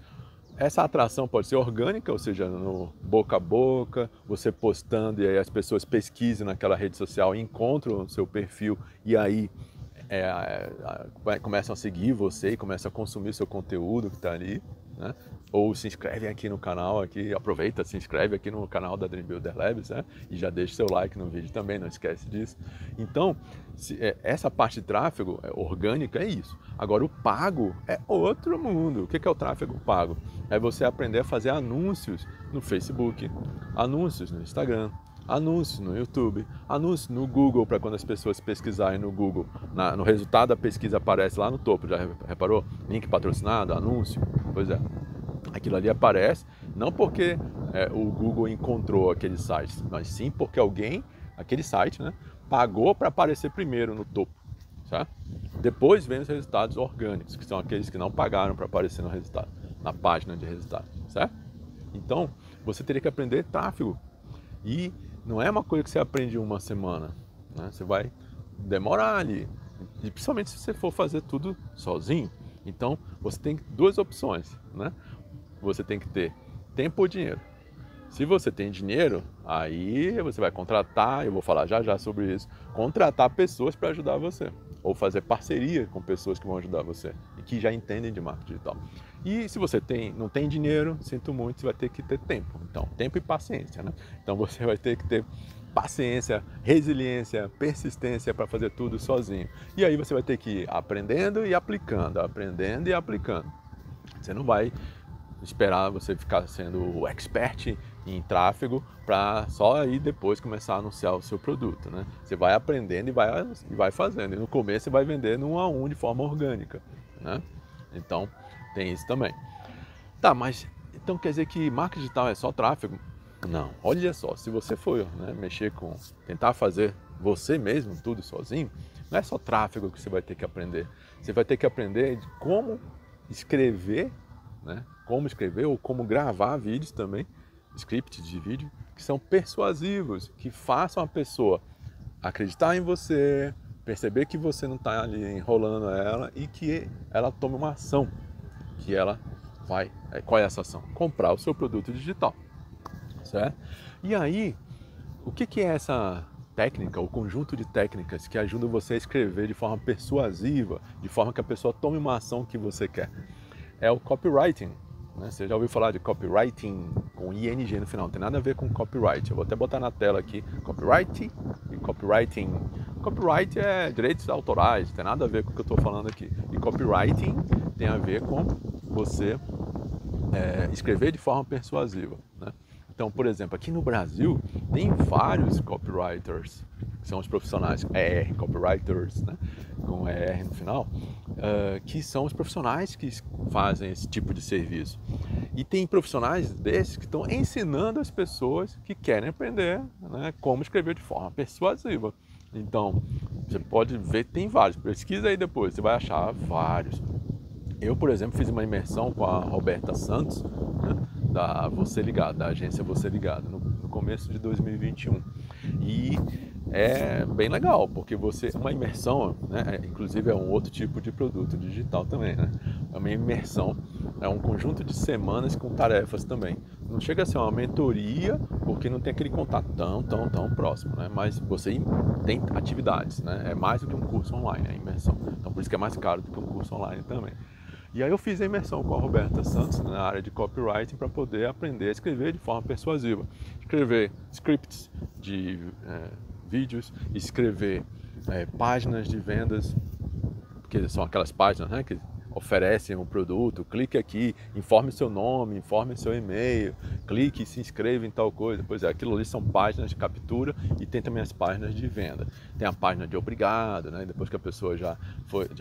Essa atração pode ser orgânica, ou seja, no boca a boca, você postando e aí as pessoas pesquisam naquela rede social, encontram o seu perfil e aí começam a seguir você e começam a consumir seu conteúdo que está ali, né? Ou se inscrevem aqui no canal, aqui, aproveita, se inscreve aqui no canal da Dream Builder Labs, né? E já deixa seu like no vídeo também, não esquece disso. Então, essa parte de tráfego orgânica é isso. Agora, o pago é outro mundo. O que é o tráfego pago? É você aprender a fazer anúncios no Facebook, anúncios no Instagram, anúncios no YouTube, anúncios no Google, para quando as pessoas pesquisarem no Google, no resultado da pesquisa aparece lá no topo, já reparou? Link patrocinado, anúncio, pois é. Aquilo ali aparece, não porque o Google encontrou aquele site, mas sim porque alguém, aquele site, né, pagou para aparecer primeiro no topo, tá? Depois vem os resultados orgânicos, que são aqueles que não pagaram para aparecer no resultado, na página de resultados, certo? Então, você teria que aprender tráfego. E não é uma coisa que você aprende em uma semana, né? Você vai demorar ali, e principalmente se você for fazer tudo sozinho. Então, você tem duas opções, né? Você tem que ter tempo ou dinheiro. Se você tem dinheiro, aí você vai contratar, eu vou falar já já sobre isso, contratar pessoas para ajudar você, ou fazer parceria com pessoas que vão ajudar você e que já entendem de marketing digital. E se você não tem dinheiro, sinto muito, você vai ter que ter tempo. Então, tempo e paciência, né? Então, você vai ter que ter paciência, resiliência, persistência para fazer tudo sozinho. E aí você vai ter que ir aprendendo e aplicando, aprendendo e aplicando. Você não vai esperar você ficar sendo o expert em tráfego para só aí depois começar a anunciar o seu produto, né? Você vai aprendendo e vai fazendo. E no começo você vai vender no 1 a 1 de forma orgânica, né? Então, tem isso também. Tá, mas então quer dizer que marketing digital é só tráfego? Não. Olha só, se você for, né, tentar fazer você mesmo tudo sozinho, não é só tráfego que você vai ter que aprender. Você vai ter que aprender de como escrever, né? Como escrever ou como gravar vídeos também, scripts de vídeo, que são persuasivos, que façam a pessoa acreditar em você, perceber que você não está ali enrolando ela e que ela tome uma ação, que ela vai... Qual é essa ação? Comprar o seu produto digital, certo? E aí, o que é essa técnica, o conjunto de técnicas que ajudam você a escrever de forma persuasiva, de forma que a pessoa tome uma ação que você quer. É o copywriting, né? Você já ouviu falar de copywriting com ING no final, não tem nada a ver com copyright. Eu vou até botar na tela aqui, copyright e copywriting. Copyright é direitos autorais, não tem nada a ver com o que eu estou falando aqui. E copywriting tem a ver com você escrever de forma persuasiva, né? Então, por exemplo, aqui no Brasil tem vários copywriters, que são os profissionais, copywriters, né, com ER no final, que são os profissionais que fazem esse tipo de serviço. E tem profissionais desses que estão ensinando as pessoas que querem aprender, né, como escrever de forma persuasiva. Então, você pode ver, tem vários. Pesquisa aí depois, você vai achar vários. Eu, por exemplo, fiz uma imersão com a Roberta Santos, né, da Você Ligado, da agência Você Ligado, no começo de 2021. E é bem legal, porque você, uma imersão, né, inclusive é um outro tipo de produto digital também, né? É uma imersão, é um conjunto de semanas com tarefas também. Não chega a ser uma mentoria, porque não tem aquele contato tão próximo, né? Mas você tem atividades, né? É mais do que um curso online, a imersão. Então por isso que é mais caro do que um curso online também. E aí eu fiz a imersão com a Roberta Santos na área de copywriting para poder aprender a escrever de forma persuasiva. Escrever scripts de vídeos, escrever páginas de vendas, que são aquelas páginas, né, que oferecem um produto, clique aqui, informe seu nome, informe seu e-mail, clique e se inscreva em tal coisa. Pois é, aquilo ali são páginas de captura e tem também as páginas de venda. Tem a página de obrigado, né? Depois que a pessoa já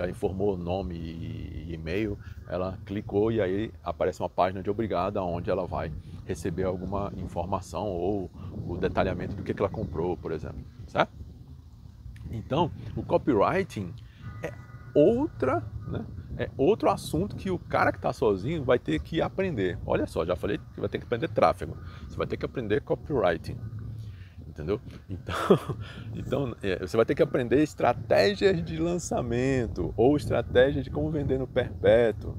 informou nome e e-mail, ela clicou e aí aparece uma página de obrigado onde ela vai receber alguma informação ou o detalhamento do que ela comprou, por exemplo, certo? Então, o copywriting é outra, né? É outro assunto que o cara que está sozinho vai ter que aprender. Olha só, já falei que vai ter que aprender tráfego. Você vai ter que aprender copywriting. Entendeu? Então você vai ter que aprender estratégias de lançamento ou estratégias de como vender no perpétuo.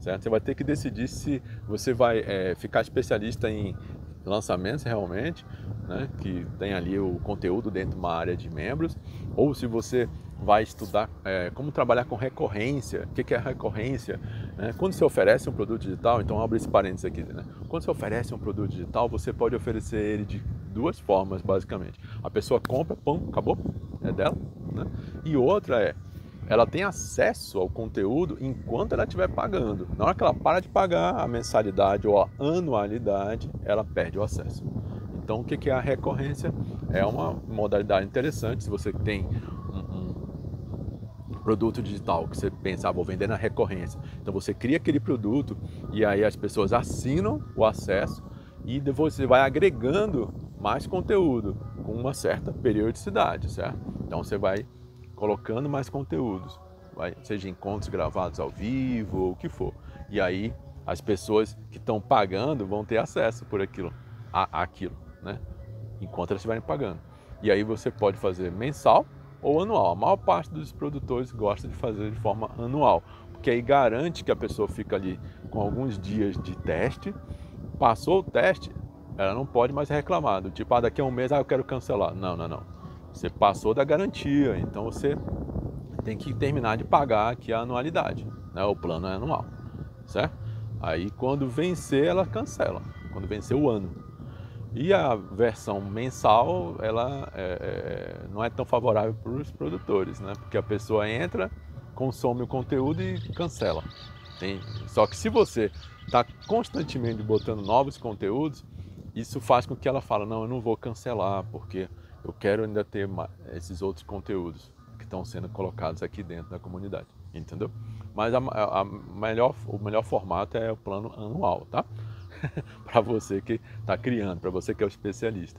Certo? Você vai ter que decidir se você vai ficar especialista em lançamentos realmente, né, que tem ali o conteúdo dentro de uma área de membros, ou se você vai estudar como trabalhar com recorrência. O que é recorrência? Quando você oferece um produto digital, então abre esse parênteses aqui, né? Quando você oferece um produto digital, você pode oferecer ele de duas formas, basicamente. A pessoa compra, pão, acabou, é dela, né? E outra é, ela tem acesso ao conteúdo enquanto ela estiver pagando. Na hora que ela para de pagar a mensalidade ou a anualidade, ela perde o acesso. Então, o que é a recorrência? É uma modalidade interessante. Se você tem um produto digital que você pensa, vou vender na recorrência. Então, você cria aquele produto e aí as pessoas assinam o acesso e você vai agregando mais conteúdo com uma certa periodicidade, certo? Então, você vai colocando mais conteúdos, seja encontros gravados ao vivo ou o que for. E aí, as pessoas que estão pagando vão ter acesso por aquilo, àquilo, né? Enquanto elas estiverem pagando. E aí você pode fazer mensal ou anual. A maior parte dos produtores gosta de fazer de forma anual, porque aí garante que a pessoa fica ali com alguns dias de teste, passou o teste, ela não pode mais reclamar, do tipo, daqui a um mês eu quero cancelar. Não. Você passou da garantia, então você tem que terminar de pagar aqui a anualidade, né? O plano é anual, certo? Aí quando vencer, ela cancela, quando vencer o ano. E a versão mensal, ela não é tão favorável para os produtores, né? Porque a pessoa entra, consome o conteúdo e cancela. Só que se você está constantemente botando novos conteúdos, isso faz com que ela fale, não, eu não vou cancelar, porque eu quero ainda ter esses outros conteúdos que estão sendo colocados aqui dentro da comunidade, entendeu? Mas o melhor formato é o plano anual, tá? Para você que está criando, para você que é o especialista.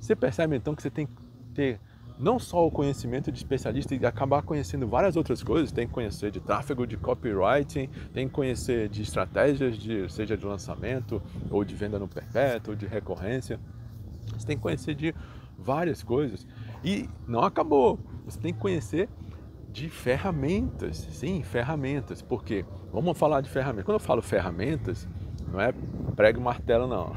Você percebe então que você tem que ter não só o conhecimento de especialista e acabar conhecendo várias outras coisas, tem que conhecer de tráfego, de copywriting, tem que conhecer de estratégias, seja de lançamento, ou de venda no perpétuo, ou de recorrência. Você tem que conhecer de várias coisas. E não acabou. Você tem que conhecer de ferramentas. Sim, ferramentas. Porque vamos falar de ferramentas. Quando eu falo ferramentas, não é prego e martelo, não.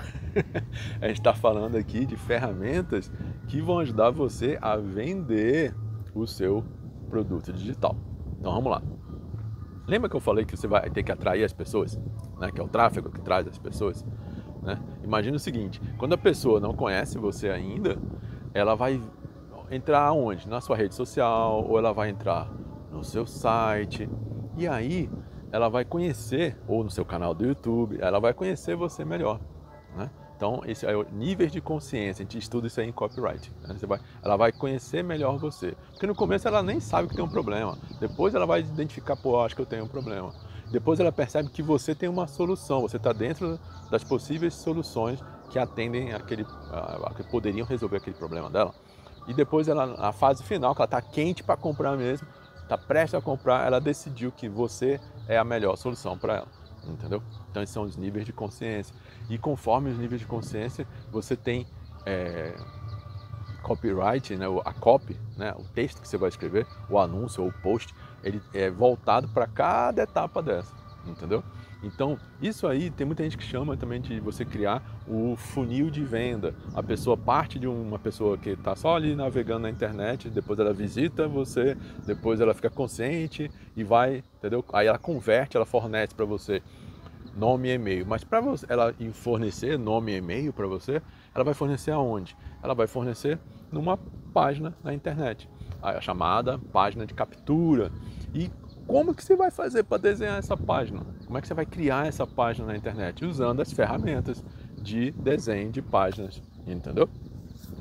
A gente está falando aqui de ferramentas que vão ajudar você a vender o seu produto digital. Então vamos lá. Lembra que eu falei que você vai ter que atrair as pessoas, né? Que é o tráfego que traz as pessoas, né? Imagina o seguinte, quando a pessoa não conhece você ainda, ela vai entrar onde? Na sua rede social, ou ela vai entrar no seu site, e aí ela vai conhecer, ou no seu canal do YouTube, ela vai conhecer você melhor, né? Então, esse é o nível de consciência, a gente estuda isso aí em copyright, né? Ela vai conhecer melhor você, porque no começo ela nem sabe que tem um problema, depois ela vai identificar, pô, acho que eu tenho um problema, depois ela percebe que você tem uma solução, você está dentro das possíveis soluções que atendem aquele, que poderiam resolver aquele problema dela, e depois ela, na fase final, que ela está quente para comprar mesmo, está prestes a comprar, ela decidiu que você é a melhor solução para ela. Entendeu? Então esses são os níveis de consciência. E conforme os níveis de consciência, você tem copyright, né? A copy, né? O texto que você vai escrever, o anúncio ou o post, ele é voltado para cada etapa dessa, entendeu? Então isso aí tem muita gente que chama também de você criar o funil de venda. A pessoa parte de uma pessoa que está só ali navegando na internet, depois ela visita você, depois ela fica consciente e vai, entendeu? Aí ela converte, ela fornece para você nome e e-mail. Mas para ela fornecer nome e e-mail para você, ela vai fornecer aonde? Ela vai fornecer numa página na internet, a chamada página de captura. E como que você vai fazer para desenhar essa página? Como é que você vai criar essa página na internet? Usando as ferramentas de desenho de páginas, entendeu?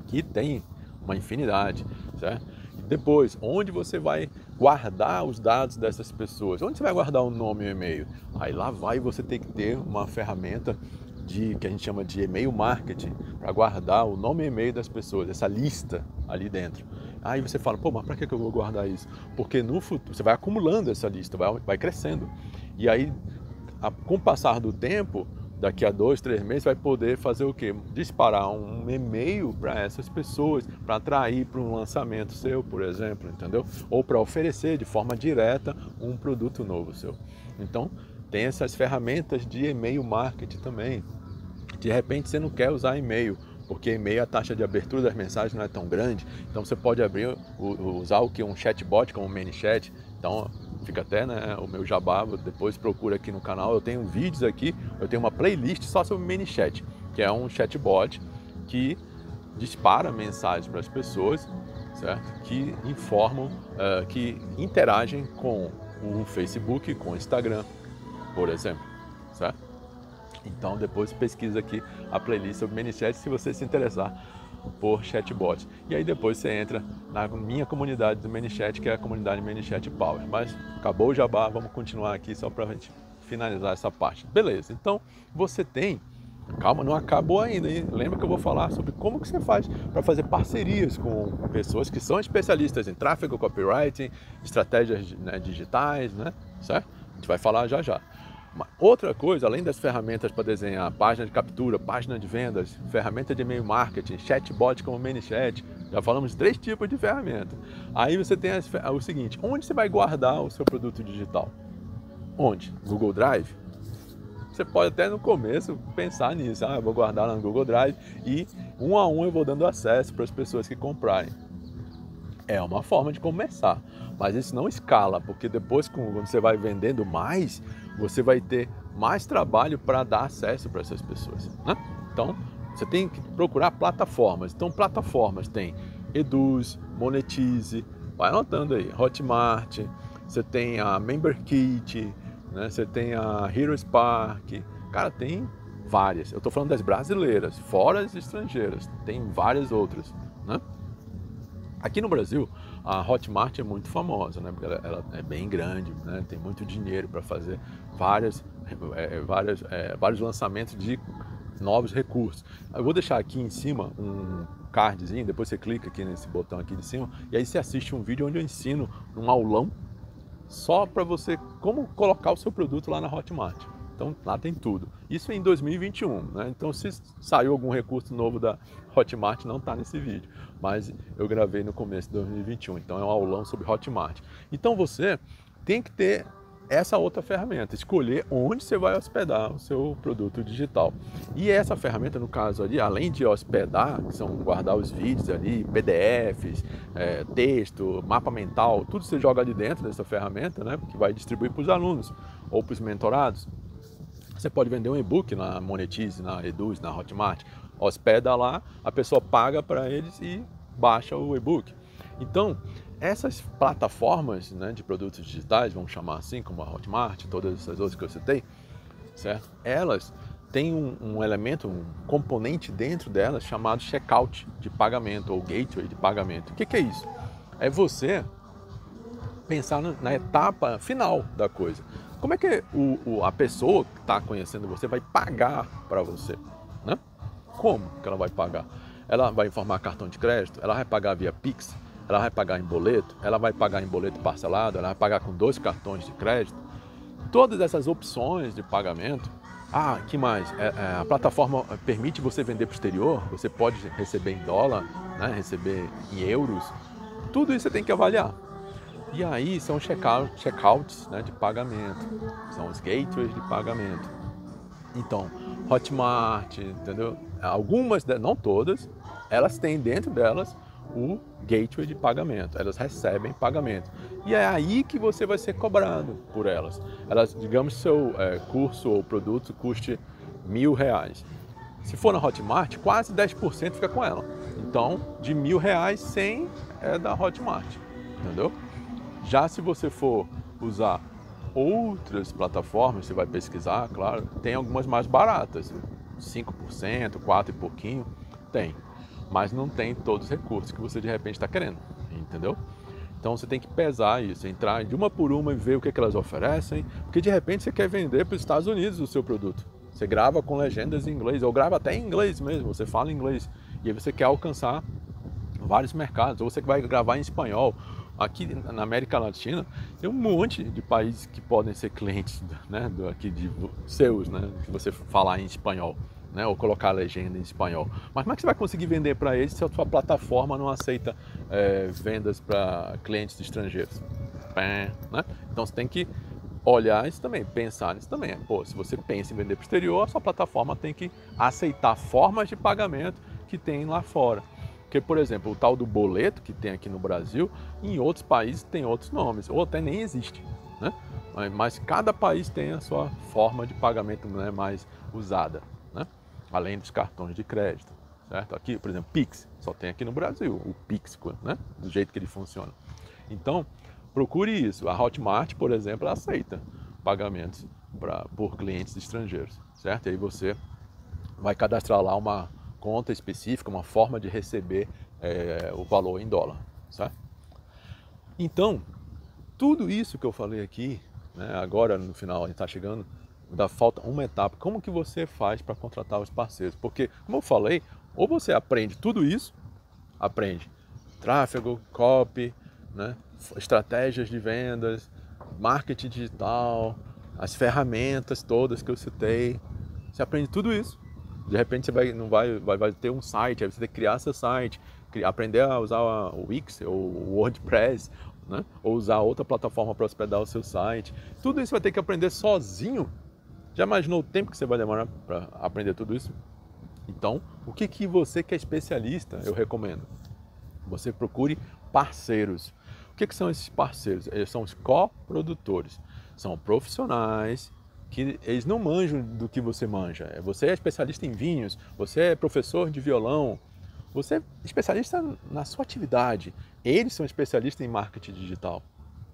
Que tem uma infinidade, certo? E depois, onde você vai guardar os dados dessas pessoas? Onde você vai guardar o nome e o e-mail? Aí lá vai você ter que ter uma ferramenta que a gente chama de e-mail marketing, para guardar o nome e e-mail das pessoas, essa lista ali dentro. Aí você fala, pô, mas para que eu vou guardar isso? Porque no futuro você vai acumulando essa lista, vai crescendo. E aí, com o passar do tempo, daqui a 2, 3 meses, você vai poder fazer o quê? Disparar um e-mail para essas pessoas, para atrair para um lançamento seu, por exemplo, entendeu? Ou para oferecer de forma direta um produto novo seu. Então, tem essas ferramentas de e-mail marketing também. De repente você não quer usar e-mail, porque e-mail a taxa de abertura das mensagens não é tão grande, então você pode abrir, usar o que? Um chatbot, como o ManyChat. Então fica até, né, o meu jabá, depois procura aqui no canal, eu tenho vídeos aqui, eu tenho uma playlist só sobre ManyChat, que é um chatbot que dispara mensagens para as pessoas, certo? Que informam, que interagem com o Facebook, com o Instagram, por exemplo, certo? Então depois pesquisa aqui a playlist sobre ManyChat se você se interessar por chatbot. E aí depois você entra na minha comunidade do ManyChat, que é a comunidade ManyChat Power. Mas acabou o jabá, vamos continuar aqui só para a gente finalizar essa parte. Beleza, então você tem... Calma, não acabou ainda, hein? Lembra que eu vou falar sobre como que você faz para fazer parcerias com pessoas que são especialistas em tráfego, copywriting, estratégias, né, digitais, né? Certo? A gente vai falar já já. Outra coisa, além das ferramentas para desenhar, página de captura, página de vendas, ferramenta de e-mail marketing, chatbot como ManyChat, já falamos 3 tipos de ferramenta. Aí você tem o seguinte, onde você vai guardar o seu produto digital? Onde? Google Drive? Você pode até no começo pensar nisso, ah, eu vou guardar lá no Google Drive e 1 a 1 eu vou dando acesso para as pessoas que comprarem. É uma forma de começar, mas isso não escala, porque depois quando você vai vendendo mais, você vai ter mais trabalho para dar acesso para essas pessoas, né? Então, você tem que procurar plataformas. Então, plataformas tem Eduz, Monetize, vai anotando aí, Hotmart, você tem a MemberKit, né? Você tem a HeroSpark, cara, tem várias. Eu estou falando das brasileiras, fora as estrangeiras, tem várias outras, né? Aqui no Brasil, a Hotmart é muito famosa, né? Porque ela é bem grande, né? Tem muito dinheiro para fazer vários lançamentos de novos recursos. Eu vou deixar aqui em cima um cardzinho, depois você clica aqui nesse botão aqui de cima e aí você assiste um vídeo onde eu ensino um aulão só para você como colocar o seu produto lá na Hotmart. Então lá tem tudo. Isso em 2021, né? Então se saiu algum recurso novo da Hotmart, não está nesse vídeo, mas eu gravei no começo de 2021, então é um aulão sobre Hotmart. Então você tem que ter essa outra ferramenta, escolher onde você vai hospedar o seu produto digital. E essa ferramenta, no caso ali, além de hospedar, que são guardar os vídeos ali, PDFs, texto, mapa mental, tudo você joga ali dentro dessa ferramenta, né, que vai distribuir para os alunos ou para os mentorados. Você pode vender um e-book na Monetize, na Eduz, na Hotmart, hospeda lá, a pessoa paga para eles e baixa o e-book. Então, essas plataformas, né, de produtos digitais, vamos chamar assim, como a Hotmart, todas essas outras que eu citei, certo? Elas têm um elemento, um componente dentro delas chamado checkout de pagamento ou gateway de pagamento. O que é isso? É você pensar na etapa final da coisa. Como é que a pessoa que está conhecendo você vai pagar para você, né? Como que ela vai pagar? Ela vai informar cartão de crédito? Ela vai pagar via Pix? Ela vai pagar em boleto? Ela vai pagar em boleto parcelado? Ela vai pagar com 2 cartões de crédito? Todas essas opções de pagamento. Ah, que mais? A plataforma permite você vender para o exterior? Você pode receber em dólar, né? Receber em euros? Tudo isso você tem que avaliar. E aí são checkouts, né, de pagamento, são os gateways de pagamento. Então, Hotmart, entendeu? Algumas, não todas, elas têm dentro delas o gateway de pagamento, elas recebem pagamento. E é aí que você vai ser cobrado por elas. Elas, digamos, seu curso ou produto custe R$1.000. Se for na Hotmart, quase 10% fica com ela. Então, de R$1.000, 100 é da Hotmart, entendeu? Já se você for usar outras plataformas, você vai pesquisar, claro, tem algumas mais baratas, 5%, 4 e pouquinho, tem. Mas não tem todos os recursos que você de repente está querendo, entendeu? Então você tem que pesar isso, entrar de uma por uma e ver o que elas oferecem, porque de repente você quer vender para os Estados Unidos o seu produto. Você grava com legendas em inglês, ou grava até em inglês mesmo, você fala inglês, e aí você quer alcançar vários mercados, ou você vai gravar em espanhol. Aqui na América Latina tem um monte de países que podem ser clientes, né, aqui de seus, né, que você falar em espanhol, né, ou colocar a legenda em espanhol. Mas como é que você vai conseguir vender para eles se a sua plataforma não aceita vendas para clientes estrangeiros? Né? Então você tem que olhar isso também, pensar nisso também. Pô, se você pensa em vender para o exterior, a sua plataforma tem que aceitar formas de pagamento que tem lá fora. Porque, por exemplo, o tal do boleto que tem aqui no Brasil, em outros países tem outros nomes, ou até nem existe, né? Mas cada país tem a sua forma de pagamento, né, mais usada, né? Além dos cartões de crédito, certo? Aqui, por exemplo, Pix, só tem aqui no Brasil, o Pix, né? Do jeito que ele funciona. Então, procure isso. A Hotmart, por exemplo, aceita pagamentos por clientes estrangeiros, certo? E aí você vai cadastrar lá uma conta específica, uma forma de receber o valor em dólar, certo? Então, tudo isso que eu falei aqui, né, agora no final a gente está chegando, dá falta uma etapa. Como que você faz para contratar os parceiros? Porque, como eu falei, ou você aprende tudo isso, aprende tráfego, copy, né, estratégias de vendas, marketing digital, as ferramentas todas que eu citei, você aprende tudo isso. De repente você vai ter um site, aí você tem que criar seu site, aprender a usar o Wix ou o WordPress, né? Ou usar outra plataforma para hospedar o seu site. Tudo isso vai ter que aprender sozinho. Já imaginou o tempo que você vai demorar para aprender tudo isso? Então, o que você que é especialista, eu recomendo? Você procure parceiros. O que são esses parceiros? Eles são os coprodutores, são profissionais, que eles não manjam do que você manja. Você é especialista em vinhos, você é professor de violão, você é especialista na sua atividade. Eles são especialistas em marketing digital,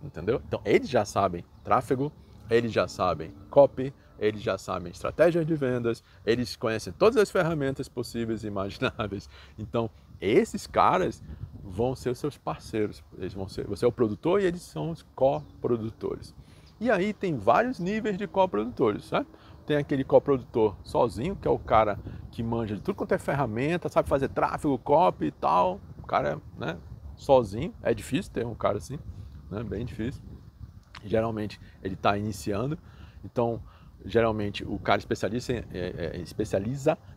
entendeu? Então, eles já sabem tráfego, eles já sabem copy, eles já sabem estratégias de vendas, eles conhecem todas as ferramentas possíveis e imagináveis. Então, esses caras vão ser os seus parceiros. Você é o produtor e eles são os coprodutores. E aí tem vários níveis de coprodutores, certo? Tem aquele coprodutor sozinho, que é o cara que manja de tudo quanto é ferramenta, sabe fazer tráfego, copy e tal. O cara, né, sozinho, é difícil ter um cara assim, né, bem difícil. Geralmente ele está iniciando, então geralmente o cara especializa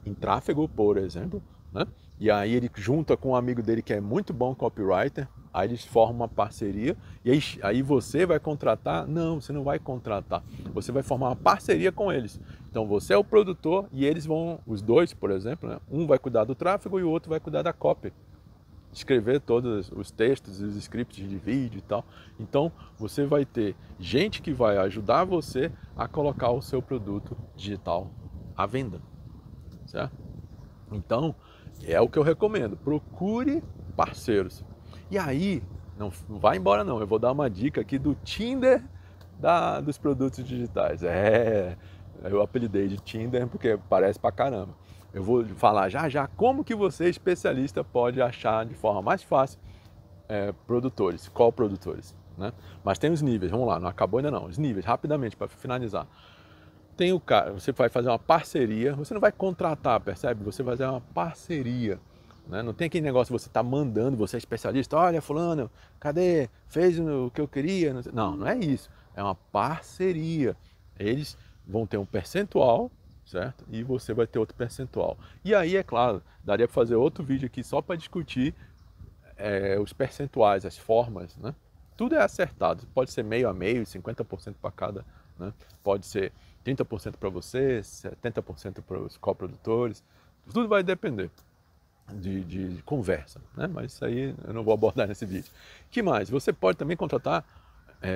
em tráfego, por exemplo, né? E aí ele junta com um amigo dele que é muito bom copywriter, Aí eles formam uma parceria e aí você vai contratar? Não, você não vai contratar. Você vai formar uma parceria com eles. Então você é o produtor e eles vão, os dois, por exemplo, né? Um vai cuidar do tráfego e o outro vai cuidar da copy. Escrever todos os textos, os scripts de vídeo e tal. Então você vai ter gente que vai ajudar você a colocar o seu produto digital à venda, certo? Então é o que eu recomendo, procure parceiros. E aí, não vai embora não, eu vou dar uma dica aqui do Tinder dos produtos digitais. É, eu apelidei de Tinder porque parece pra caramba. Eu vou falar já já como que você, especialista, pode achar de forma mais fácil produtores, coprodutores, né? Mas tem os níveis, vamos lá, não acabou ainda não, os níveis, rapidamente, para finalizar. Tem o cara, você vai fazer uma parceria, você não vai contratar, percebe? Você vai fazer uma parceria, né? Não tem aquele negócio você tá mandando, você é especialista, olha fulano, cadê? Fez o que eu queria? Não, não é isso, é uma parceria. Eles vão ter um percentual, certo? E você vai ter outro percentual. E aí, é claro, daria para fazer outro vídeo aqui só para discutir os percentuais, as formas, né? Tudo é acertado, pode ser meio a meio, 50% para cada, né? Pode ser 30% para você, 70% para os coprodutores, tudo vai depender de conversa, né? Mas isso aí eu não vou abordar nesse vídeo. Que mais? Você pode também contratar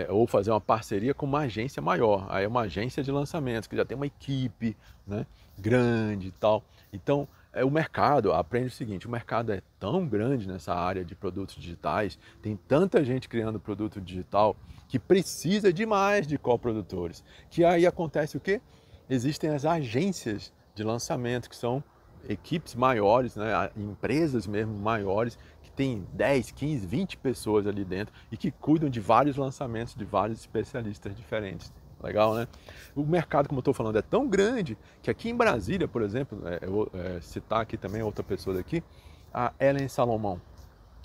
ou fazer uma parceria com uma agência maior, aí é uma agência de lançamentos que já tem uma equipe, né, grande e tal. Então, o mercado, aprende o seguinte, o mercado é tão grande nessa área de produtos digitais, tem tanta gente criando produto digital que precisa demais de coprodutores. Que aí acontece o quê? Existem as agências de lançamento, que são equipes maiores, né, empresas mesmo maiores, que tem 10, 15, 20 pessoas ali dentro e que cuidam de vários lançamentos de vários especialistas diferentes. Legal, né? O mercado, como eu estou falando, é tão grande que aqui em Brasília, por exemplo, eu vou citar aqui também outra pessoa daqui, a Ellen Salomão.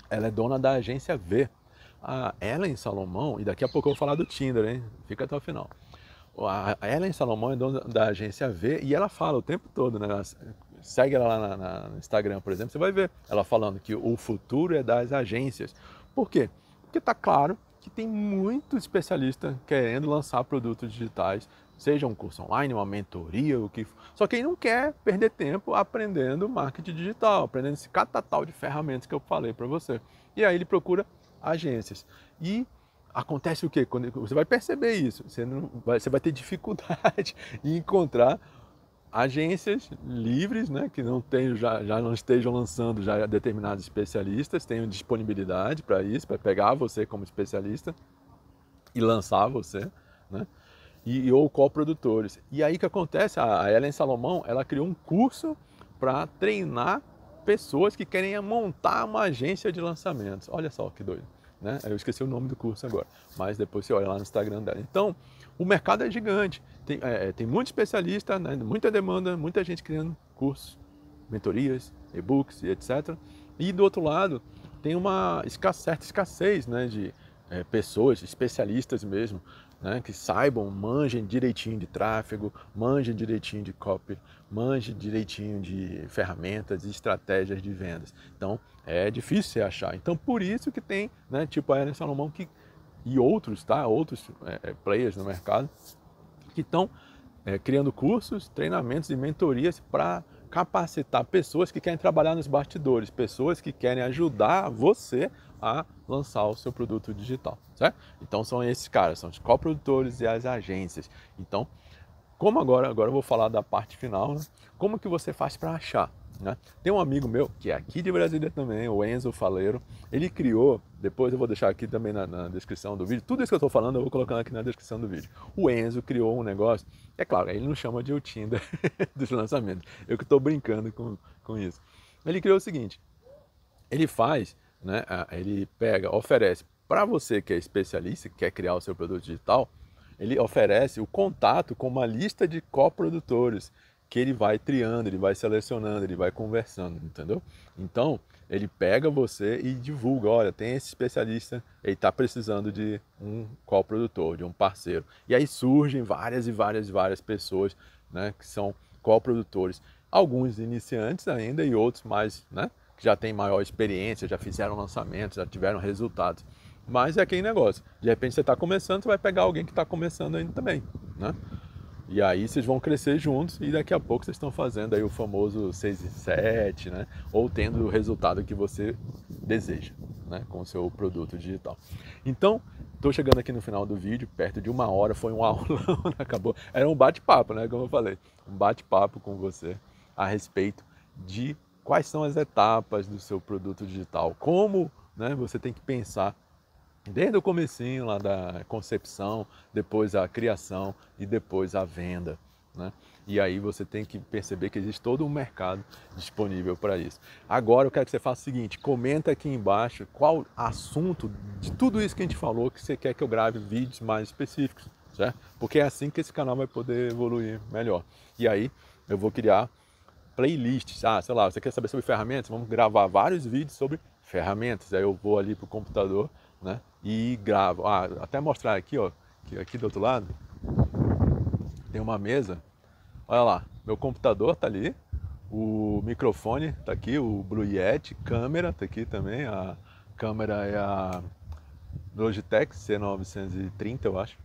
Ela é dona da agência V. A Ellen Salomão, e daqui a pouco eu vou falar do Tinder, hein? Fica até o final. A Ellen Salomão é dona da agência V e ela fala o tempo todo, né? Segue ela lá no Instagram, por exemplo, você vai ver ela falando que o futuro é das agências. Por quê? Porque está claro que tem muito especialista querendo lançar produtos digitais, seja um curso online, uma mentoria, o que for. Só que ele não quer perder tempo aprendendo marketing digital, aprendendo esse catatal de ferramentas que eu falei para você. E aí ele procura agências. E acontece o quê? Quando você vai perceber isso, você vai ter dificuldade em encontrar agências livres, né, que não tenham, já não estejam lançando já determinados especialistas, tenham disponibilidade para isso, para pegar você como especialista e lançar você, né, ou coprodutores. E aí que acontece, a Ellen Salomão, ela criou um curso para treinar pessoas que querem montar uma agência de lançamentos. Olha só que doido, né? Eu esqueci o nome do curso agora, mas depois você olha lá no Instagram dela. Então, o mercado é gigante, tem muito especialista, né? Muita demanda, muita gente criando cursos, mentorias, e-books, etc. E do outro lado, tem uma certa escassez, né, de pessoas, especialistas mesmo, né, que saibam, manjem direitinho de tráfego, manjem direitinho de copy, manjem direitinho de ferramentas e estratégias de vendas. Então, é difícil você achar. Então, por isso que tem, né, tipo a Ellen Salomão, que e outros, tá? Outros players no mercado que estão criando cursos, treinamentos e mentorias para capacitar pessoas que querem trabalhar nos bastidores, pessoas que querem ajudar você a lançar o seu produto digital, certo? Então são esses caras, são os coprodutores e as agências. Então, como agora eu vou falar da parte final, né? Como que você faz para achar? Né? Tem um amigo meu, que é aqui de Brasília também, o Enzo Faleiro, ele criou, depois eu vou deixar aqui também na descrição do vídeo, tudo isso que eu estou falando eu vou colocando aqui na descrição do vídeo. O Enzo criou um negócio, é claro, ele não chama de o Tinder dos lançamentos, eu que estou brincando com isso. Ele criou o seguinte, ele faz, né, ele pega, oferece para você que é especialista, que quer criar o seu produto digital, ele oferece o contato com uma lista de coprodutores, que ele vai triando, ele vai selecionando, ele vai conversando, entendeu? Então, ele pega você e divulga, olha, tem esse especialista, ele está precisando de um coprodutor, de um parceiro. E aí surgem várias e várias e várias pessoas, né, que são coprodutores, alguns iniciantes ainda e outros mais, né, que já tem maior experiência, já fizeram lançamentos, já tiveram resultados. Mas é aquele negócio, de repente você está começando, você vai pegar alguém que está começando ainda também, né? E aí vocês vão crescer juntos e daqui a pouco vocês estão fazendo aí o famoso 6 e 7, né? Ou tendo o resultado que você deseja, né? Com o seu produto digital. Então, estou chegando aqui no final do vídeo, perto de uma hora, foi um aulão, acabou. Era um bate-papo, né? Como eu falei, um bate-papo com você a respeito de quais são as etapas do seu produto digital, como, né, você tem que pensar desde o comecinho lá da concepção, depois a criação e depois a venda, né? E aí você tem que perceber que existe todo um mercado disponível para isso. Agora eu quero que você faça o seguinte, comenta aqui embaixo qual assunto de tudo isso que a gente falou que você quer que eu grave vídeos mais específicos, certo? Porque é assim que esse canal vai poder evoluir melhor. E aí eu vou criar playlists, ah, sei lá, você quer saber sobre ferramentas? Vamos gravar vários vídeos sobre ferramentas, aí eu vou ali para o computador, né? E gravo, ah, até mostrar aqui, ó, que aqui do outro lado tem uma mesa, olha lá, meu computador tá ali, o microfone tá aqui, o Blue Yeti, câmera tá aqui também, a câmera é a Logitech C930, eu acho,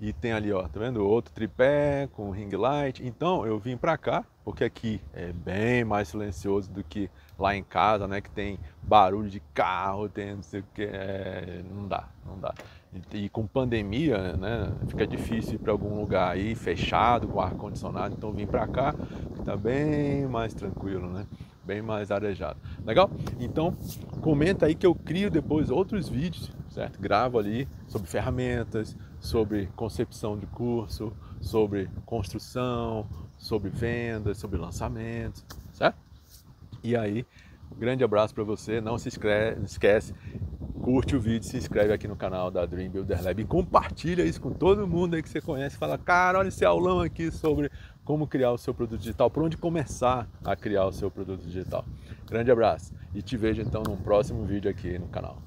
e tem ali, ó, tá vendo, outro tripé com ring light. Então eu vim pra cá, porque aqui é bem mais silencioso do que lá em casa, né, que tem barulho de carro, tem não sei o que, é, não dá. E com pandemia, né, fica difícil ir para algum lugar aí fechado, com ar-condicionado, então vim para cá, que tá bem mais tranquilo, né, bem mais arejado. Legal? Então, comenta aí que eu crio depois outros vídeos, certo? Gravo ali sobre ferramentas, sobre concepção de curso, sobre construção, sobre vendas, sobre lançamentos, certo? E aí, um grande abraço para você, não se esquece, curte o vídeo, se inscreve aqui no canal da Dream Builder Lab e compartilha isso com todo mundo aí que você conhece, fala, cara, olha esse aulão aqui sobre como criar o seu produto digital, por onde começar a criar o seu produto digital. Grande abraço e te vejo então num próximo vídeo aqui no canal.